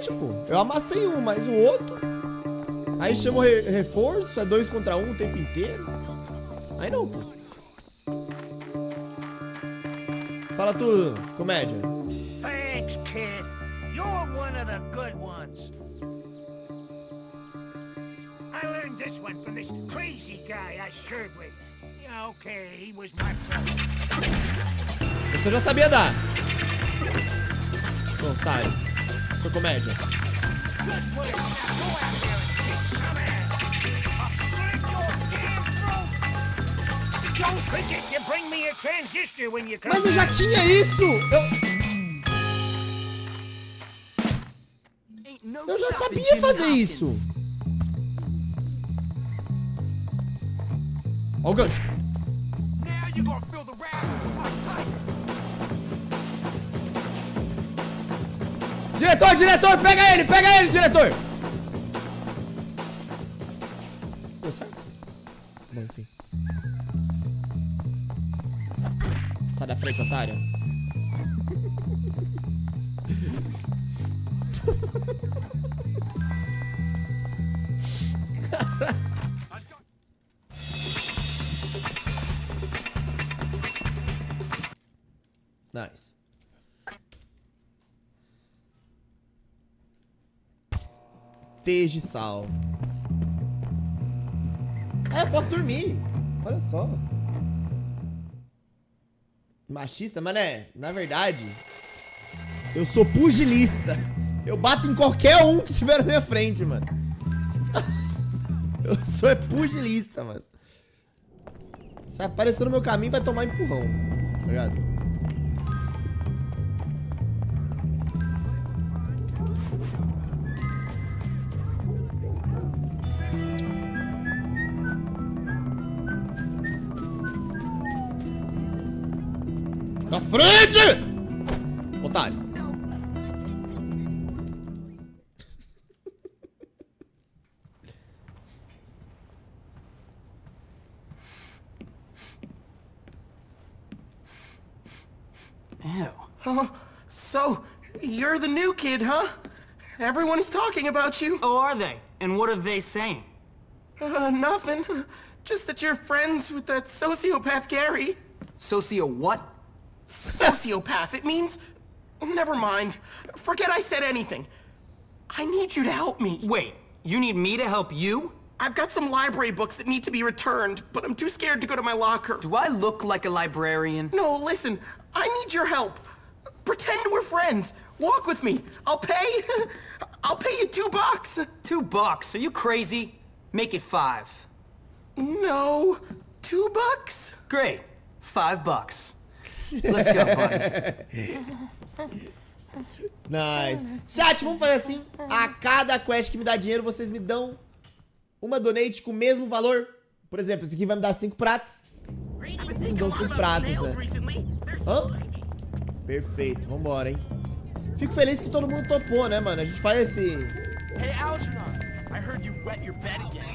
Tipo, eu amassei um, mas o outro. Aí chamou re reforço, é dois contra um o tempo inteiro. Aí não, pô. Fala tudo, comédia. Thanks, kid. You're one of the good ones. I learned this one from this crazy guy I served with. Yeah, okay, he was my brother. Você já sabia dar. Otário. Comédia. Mas eu já tinha isso! Eu, eu já sabia fazer isso! Olha o gancho! Diretor, diretor, pega ele, pega ele, diretor! Deu certo? Bom, enfim. Sai da frente, otário. Nice. De sal. É, eu posso dormir. Olha só. Machista, mané. Na verdade, eu sou pugilista. Eu bato em qualquer um que tiver na minha frente, mano. Eu sou é pugilista, mano. Se aparecer no meu caminho, vai tomar empurrão. Tá ligado? Na frente! Otário. Oh. Oh, so you're the new kid, huh? Everyone is talking about you. Oh, are they? And what are they saying? Uh, nothing. Just that you're friends with that sociopath Gary. Socio what? Sociopath, it means... Never mind. Forget I said anything. I need you to help me. Wait, you need me to help you? I've got some library books that need to be returned, but I'm too scared to go to my locker. Do I look like a librarian? No, listen, I need your help. Pretend we're friends. Walk with me. I'll pay... I'll pay you two bucks. Two bucks? Are you crazy? Make it five. No, two bucks? Great, five bucks. Let's go, buddy. Nice. Chat, vamos fazer assim. A cada quest que me dá dinheiro, vocês me dão uma donate com o mesmo valor. Por exemplo, esse aqui vai me dar cinco pratos. Me dão cinco pratos, né? Hã? Perfeito, vambora, hein? Fico feliz que todo mundo topou, né, mano? A gente faz esse... Hey, Algernon, I heard you wet your bed again.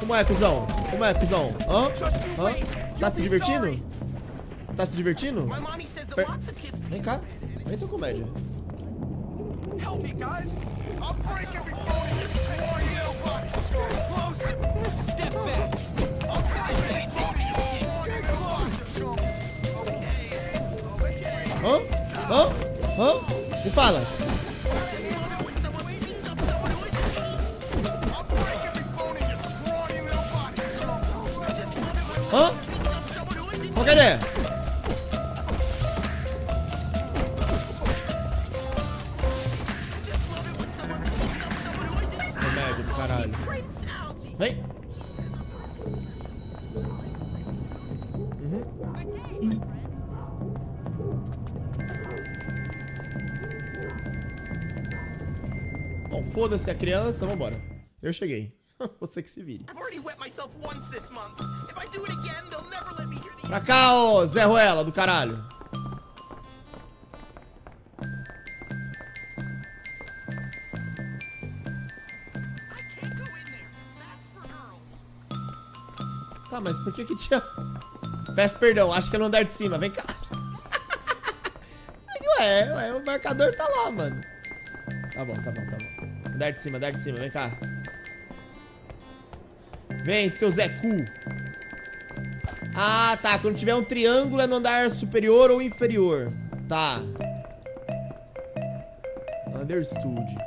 Como é, cuzão? Como é, cuzão? Hã? Hã? Tá se divertindo? Tá se divertindo? Per... Vem cá. Vem, seu comédia. Hã? Hã? Hã? Me fala. Hã? Qual que é a ideia? Comédia do caralho. Vem. Uhum. Bom, foda-se a criança, vambora. Eu cheguei. Você que se vire. Pra cá, ô Zé Ruela do caralho. Tá, mas por que que tinha... Peço perdão, acho que é no andar de cima, vem cá. Ué, ué, o marcador tá lá, mano. Tá bom, tá bom, tá bom. Andar de cima, andar de cima, vem cá. Vem, seu Zé Cu. Ah, tá. Quando tiver um triângulo é no andar superior ou inferior. Tá. Understood.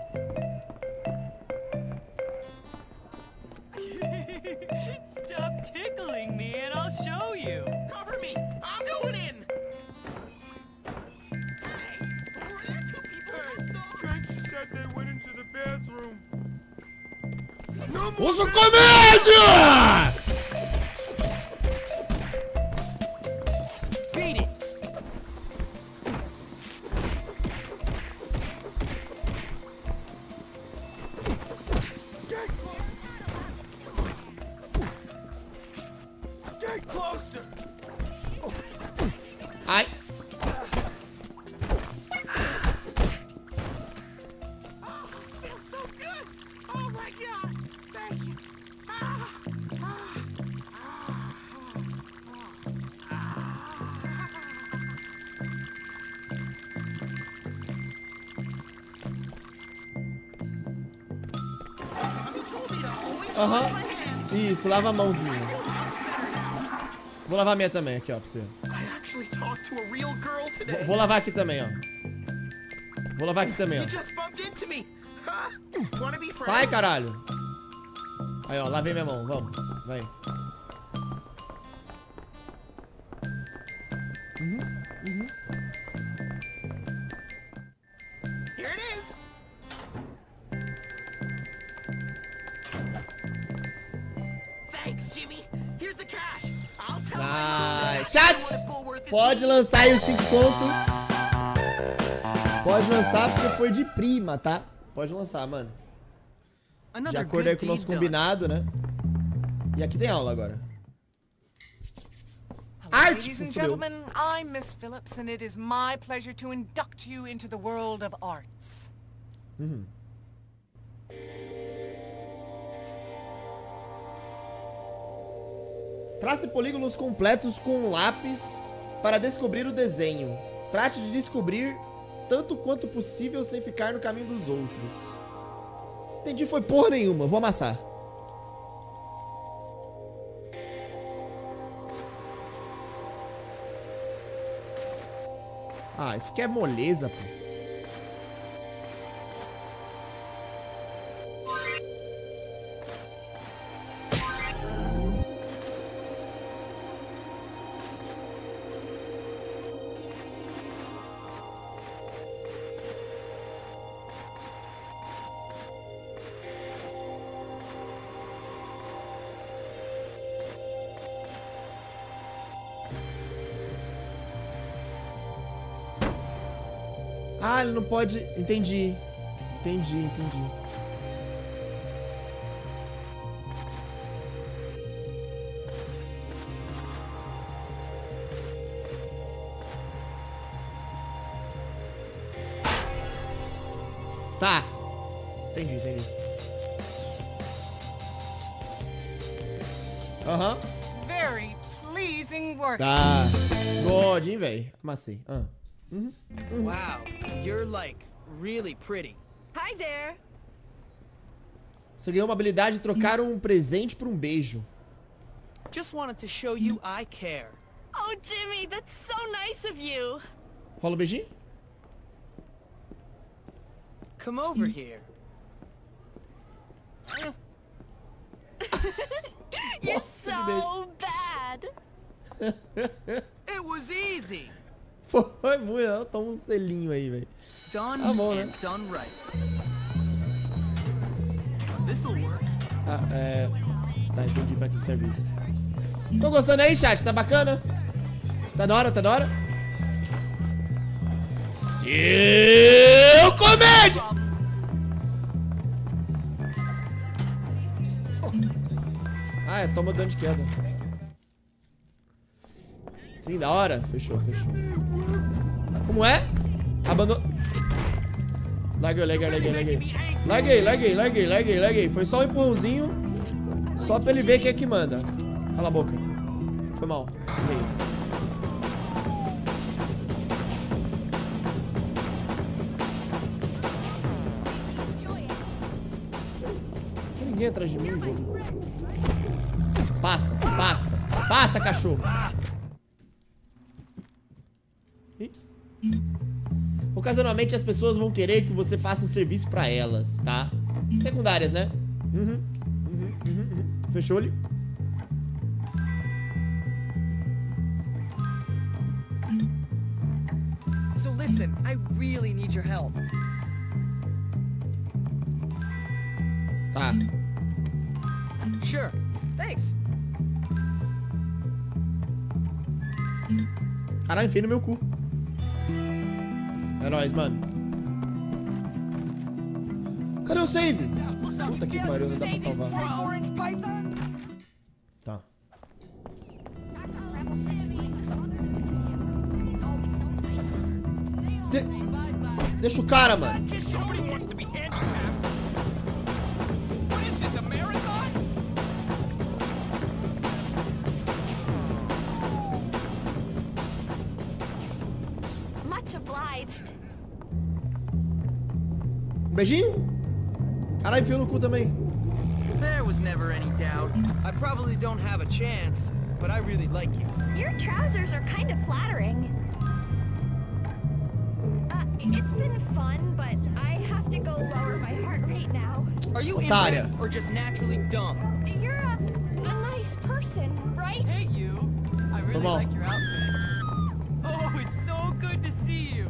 Stop tickling me and I'll show you. Cover me. I'm going in. Hey, were there two people? Trench said they went into the bathroom. Uso comédia! Ai. Aham, uhum. Isso, lava a mãozinha. Vou lavar a minha também, aqui ó, pra você. Vou, vou lavar aqui também, ó. Vou lavar aqui também, ó. Sai, caralho. Aí, ó, lavei minha mão, vamos, vai. Uhum, uhum. Here it is. Ah, chat, pode lançar aí os cinco conto. Pode lançar porque foi de prima, tá? Pode lançar, mano. De acordo aí com o nosso combinado, né? E aqui tem aula agora. Arte, fudeu. Ladies and gentlemen, I'm Miss Phillips and it is my pleasure to induct you into the world of arts. Uhum. Trace polígonos completos com um lápis para descobrir o desenho. Trate de descobrir tanto quanto possível sem ficar no caminho dos outros. Entendi, foi porra nenhuma. Vou amassar. Ah, isso aqui é moleza, pô. Ah, ele não pode... Entendi. Entendi, entendi. Tá. Entendi, entendi. Aham. Uhum. Very pleasing work. Tá. Godinho, velho. Amassei. Ah. Uhum. Uhum. Wow, you're like really pretty. Hi there. Você ganhou uma habilidade de trocar um presente por um beijo. Just wanted to show you I care. Oh, Jimmy, that's so nice of you. Rola um beijinho? Come over here. You're so bad. It was easy. Foi muito, toma um selinho aí, velho. Tá bom, né? Ah, é... Tá, entendi pra que serve isso. Tô gostando aí, chat? Tá bacana? Tá da hora, tá da hora? Seu comédia! Ah, é, toma dano de queda. Sim, da hora. Fechou, fechou. Como é? Abandonou. Larguei, larguei, larguei, larguei. Larguei, larguei, larguei, larguei, larguei. Foi só um empurrãozinho. Só pra ele ver quem é que manda. Cala a boca. Foi mal. Errei. Tem ninguém atrás de mim no jogo. Passa, passa. Passa, cachorro. Ocasionalmente as pessoas vão querer que você faça um serviço pra elas, tá? Secundárias, né? Uhum, uhum, uhum, uhum. Fechou-lhe? So listen, I really need your help. Tá. Sure. Thanks. Caralho, enfiei no meu cu. É nóis, mano. Cadê o save? Puta que pariu, não dá pra salvar. Tá. De... Deixa o cara, mano. Beijinho? Caralho, enfiou no cu também. There was never any doubt. I probably don't have a chance, but I really like you. Your trousers are kind of flattering. Uh, it's been fun, but I have to go lower my heart rate now. Are you otária, or just naturally dumb? You're a, a nice person, right? Hey you. I really like your outfit. Oh, it's so good to see you.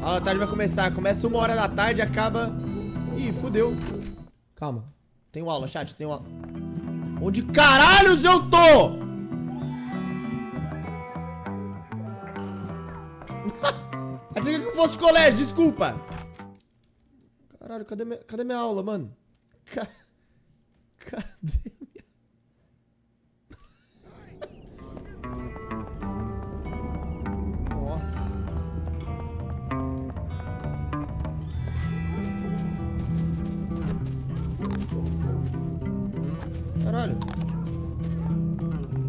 A aula da tarde vai começar. Começa uma hora da tarde, acaba... Ih, fudeu. Calma. Tenho aula, chat. Tenho aula. Onde caralhos eu tô? Achei que eu fosse colégio, desculpa. Caralho, cadê minha, cadê minha aula, mano? Ca... Cadê minha... Nossa. Caralho.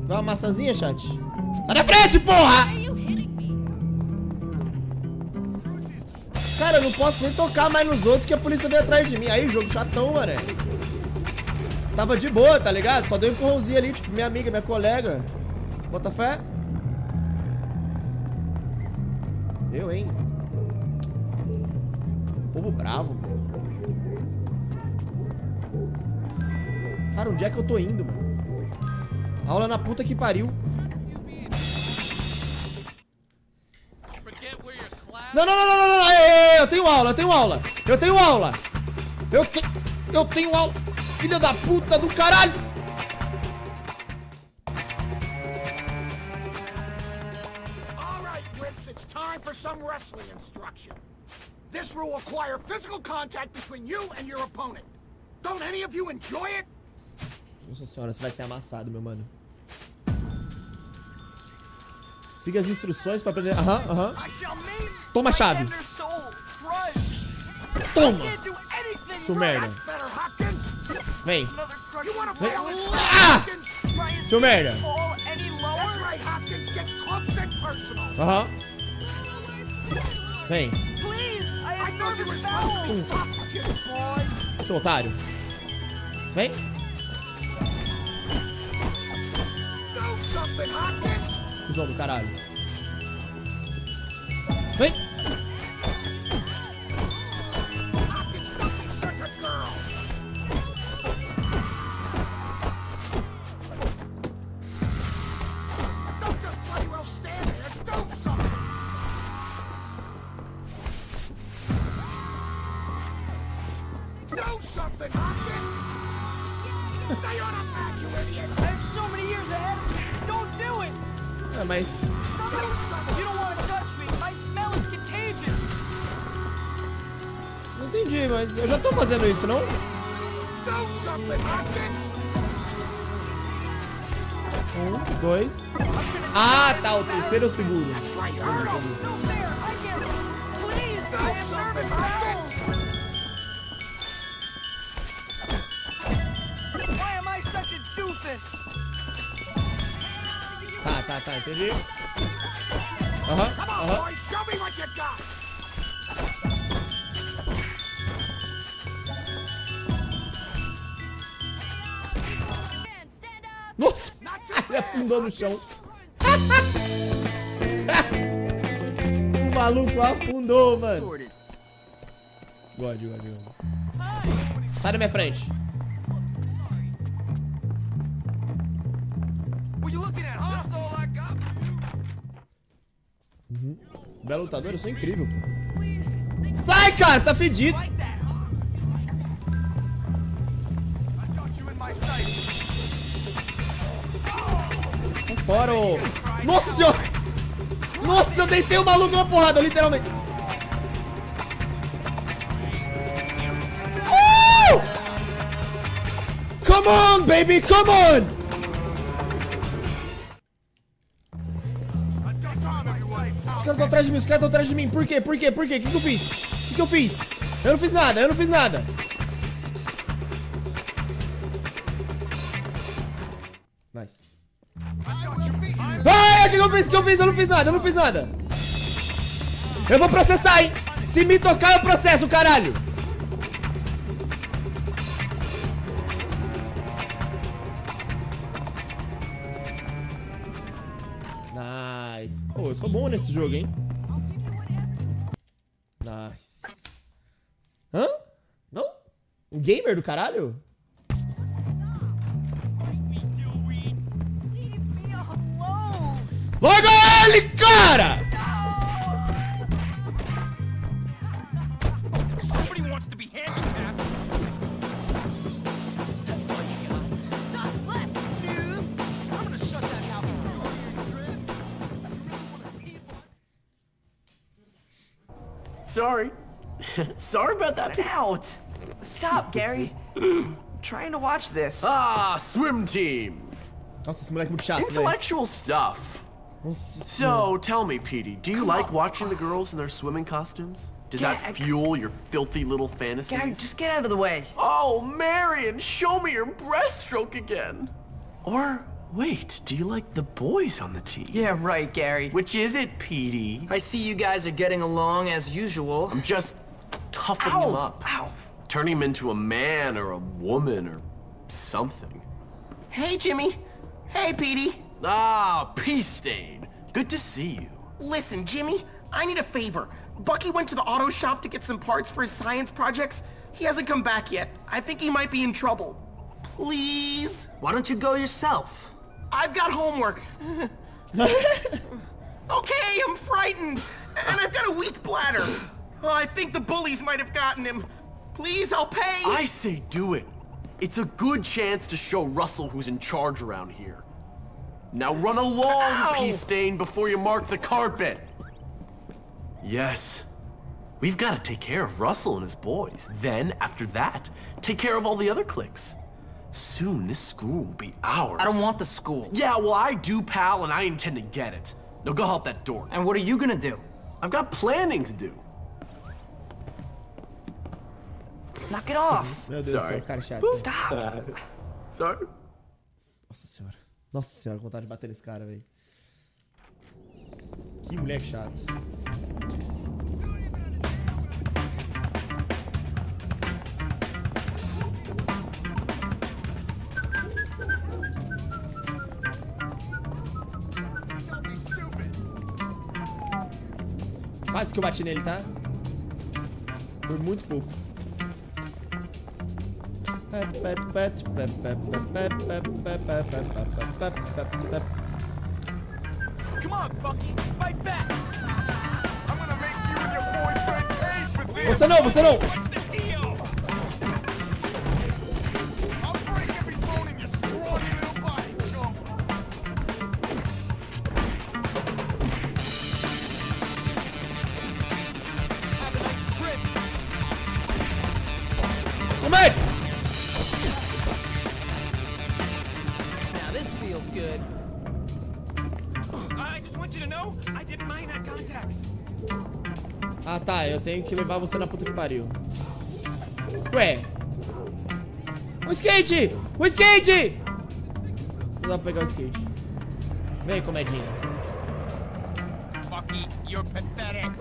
Dá uma maçãzinha, chat. Sai da frente, porra! Cara, eu não posso nem tocar mais nos outros que a polícia veio atrás de mim. Aí, jogo chatão, mané. Tava de boa, tá ligado? Só deu um empurrãozinho ali, tipo, minha amiga, minha colega. Bota fé. Eu, hein? Povo bravo, mano. Cara, onde é que eu tô indo, mano? Aula na puta que pariu. Não, não, não, não, não, não. Eu tenho aula, eu tenho aula. Eu tenho aula. Eu, te... eu tenho aula. filha da puta do caralho! All right, Rips, it's time for some wrestling instruction. This will require physical contact between you and your opponent. Don't any of you enjoy it? Nossa senhora, você vai ser amassado, meu mano. Siga as instruções pra aprender. Aham, aham. Toma a chave. Toma! Seu merda. Vem. Vem. Ah! Seu merda. Aham. Vem. Seu otário. Vem. Cusão do caralho. Vem. É, mas... Não entendi, mas eu já tô fazendo isso, não? Um, dois... Ah, tá, o terceiro ou o segundo. Tá, tá, tá, entendi. Aham, aham. Nossa! Ele afundou no chão. O maluco afundou, mano. God, God, God. Sai da minha frente. Uhum. Bela lutadora, eu sou incrível, pô. Sai, cara, você tá fedido. Sai fora, ô. Nossa senhora. Nossa, eu deitei o maluco na porrada, literalmente. uh! Come on, baby, come on. Os caras estão atrás de mim, os caras estão atrás de mim. Por quê? Por quê? Por quê? O que, que eu fiz? O que, que eu fiz? Eu não fiz nada, eu não fiz nada. Nice. Ai, o que, que eu fiz? O que eu fiz? Eu não fiz nada, eu não fiz nada. Eu vou processar, hein? Se me tocar, eu processo, caralho. Oh, eu sou bom nesse jogo, hein? Nice. Hã? Não? Um gamer do caralho? Logo ele, cara! Sorry. Sorry about that. Out. Stop, Gary. I'm trying to watch this. Ah, swim team. Nossa, esse moleque é muito chato. Intellectual stuff. So, tell me, Petey, do you Come like on. watching the girls in their swimming costumes? Does get, that fuel your filthy little fantasies? Gary, just get out of the way. Oh, Marion, show me your breaststroke again. Or wait, do you like the boys on the team? Yeah, right, Gary. Which is it, Petey? I see you guys are getting along as usual. I'm just toughening him up. Ow. Turning him into a man or a woman or something. Hey, Jimmy. Hey, Petey. Ah, pea stain. Good to see you. Listen, Jimmy, I need a favor. Bucky went to the auto shop to get some parts for his science projects. He hasn't come back yet. I think he might be in trouble. Please? Why don't you go yourself? I've got homework. Okay, I'm frightened. And I've got a weak bladder. Oh, I think the bullies might have gotten him. Please, I'll pay. I say do it. It's a good chance to show Russell who's in charge around here. Now run along, pea stain, before you mark the carpet. Yes. We've got to take care of Russell and his boys. Then, after that, take care of all the other cliques. Soon, this school will be ours. I don't want the school. Yeah, well, I do, pal, and I intend to get it. Now go help that dork. And what are you gonna do? I've got planning to do. Knock it off. Meu Deus do céu, cara chato. Stop. Sorry. Nossa senhora. Nossa senhora, vontade de bater nesse cara, velho. Que moleque chato. Quase que eu bati nele, tá? Por muito pouco. Você não, você não! Tenho que levar você na puta que pariu. Ué. O skate! O skate! Não dá pra pegar o skate. Vem, comedinha. Bucky, you're pathetic.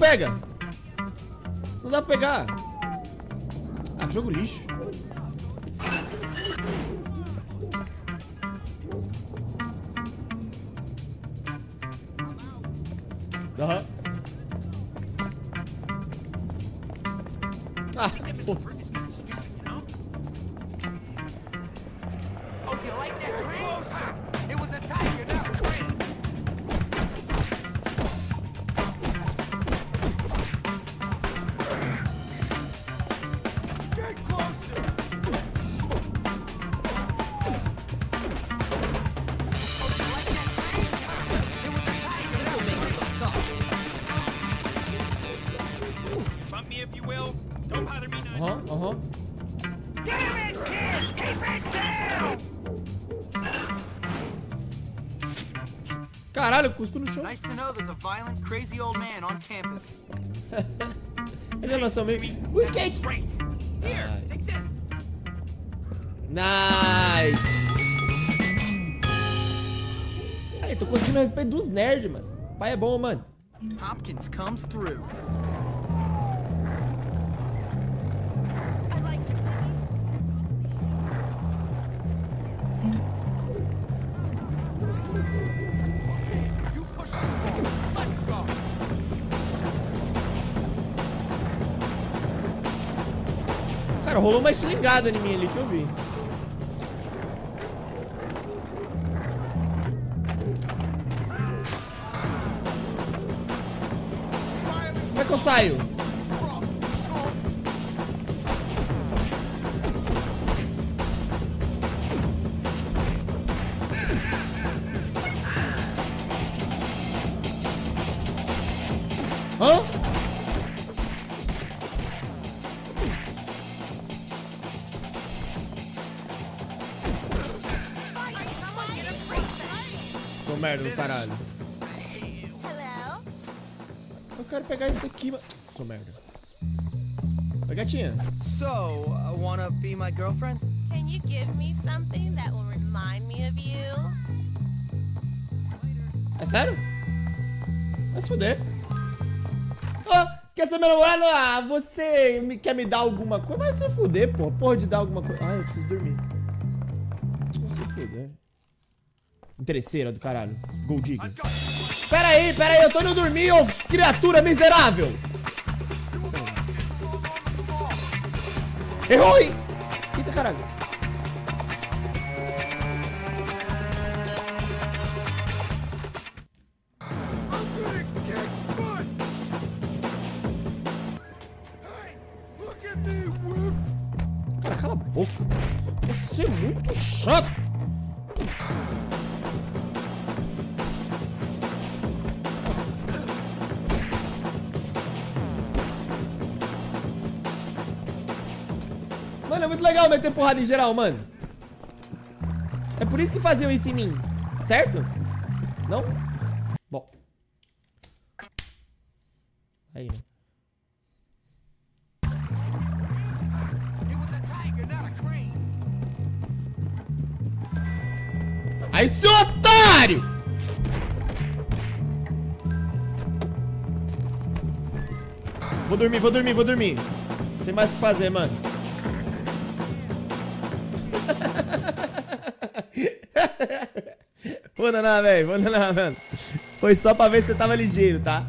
Pega! Não dá pra pegar! Ah, que jogo lixo! Aham! Ah, foda-se! Caralho, cuspo no chão. Nice to know there's a violent, crazy old man on campus. Ele é nosso amigo. O skate! Nice. Nice. Aí, tô conseguindo o respeito dos nerds, mano. O pai é bom, mano. Hopkins comes through. Rolou uma estilingada em mim ali que eu vi. Como é que eu saio? Hã? Merda do caralho. Eu quero pegar isso daqui, mas... Sou merda. Oi, gatinha. So, uh, wanna be my girlfriend? Can you give me something that will remind me of you? É sério? Vai se fuder. Oh, esqueceu meu namorado? Ah, você me, quer me dar alguma coisa? Vai se fuder, porra. Porra de dar alguma coisa. Ah, eu preciso dormir. tudo, né? Interesseira do caralho. Gold digger. Pera aí, pera aí, eu tô indo dormir, ô criatura miserável! Errou, hein? Eita, caralho. Cara, cala a boca. Você é muito chato. É muito legal meter porrada em geral, mano. É por isso que faziam isso em mim. Certo? Não? Bom. Aí, né? Aí, seu otário! Vou dormir, vou dormir, vou dormir. Não tem mais o que fazer, mano. Vou nanar, velho, vou nanar, mano. Foi só pra ver se você tava ligeiro, tá?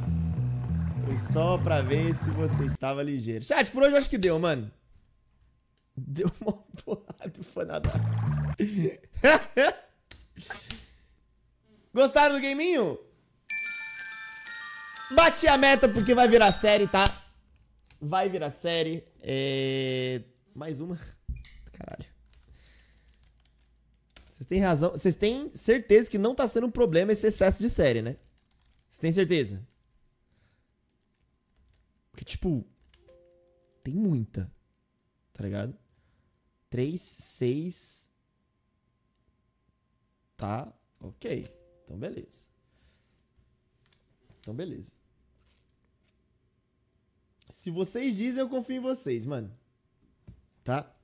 Foi só pra ver se você estava ligeiro. Chat, por hoje eu acho que deu, mano. Deu uma porrada e foi nada. Gostaram do gaminho? Bati a meta porque vai virar série, tá? Vai virar série. É... Mais uma. Caralho. Vocês têm razão. Vocês têm certeza que não tá sendo um problema esse excesso de série, né? Vocês têm certeza? Porque, tipo, tem muita. Tá ligado? três, seis. Tá, ok. Então, beleza. Então, beleza. Se vocês dizem, eu confio em vocês, mano. Tá?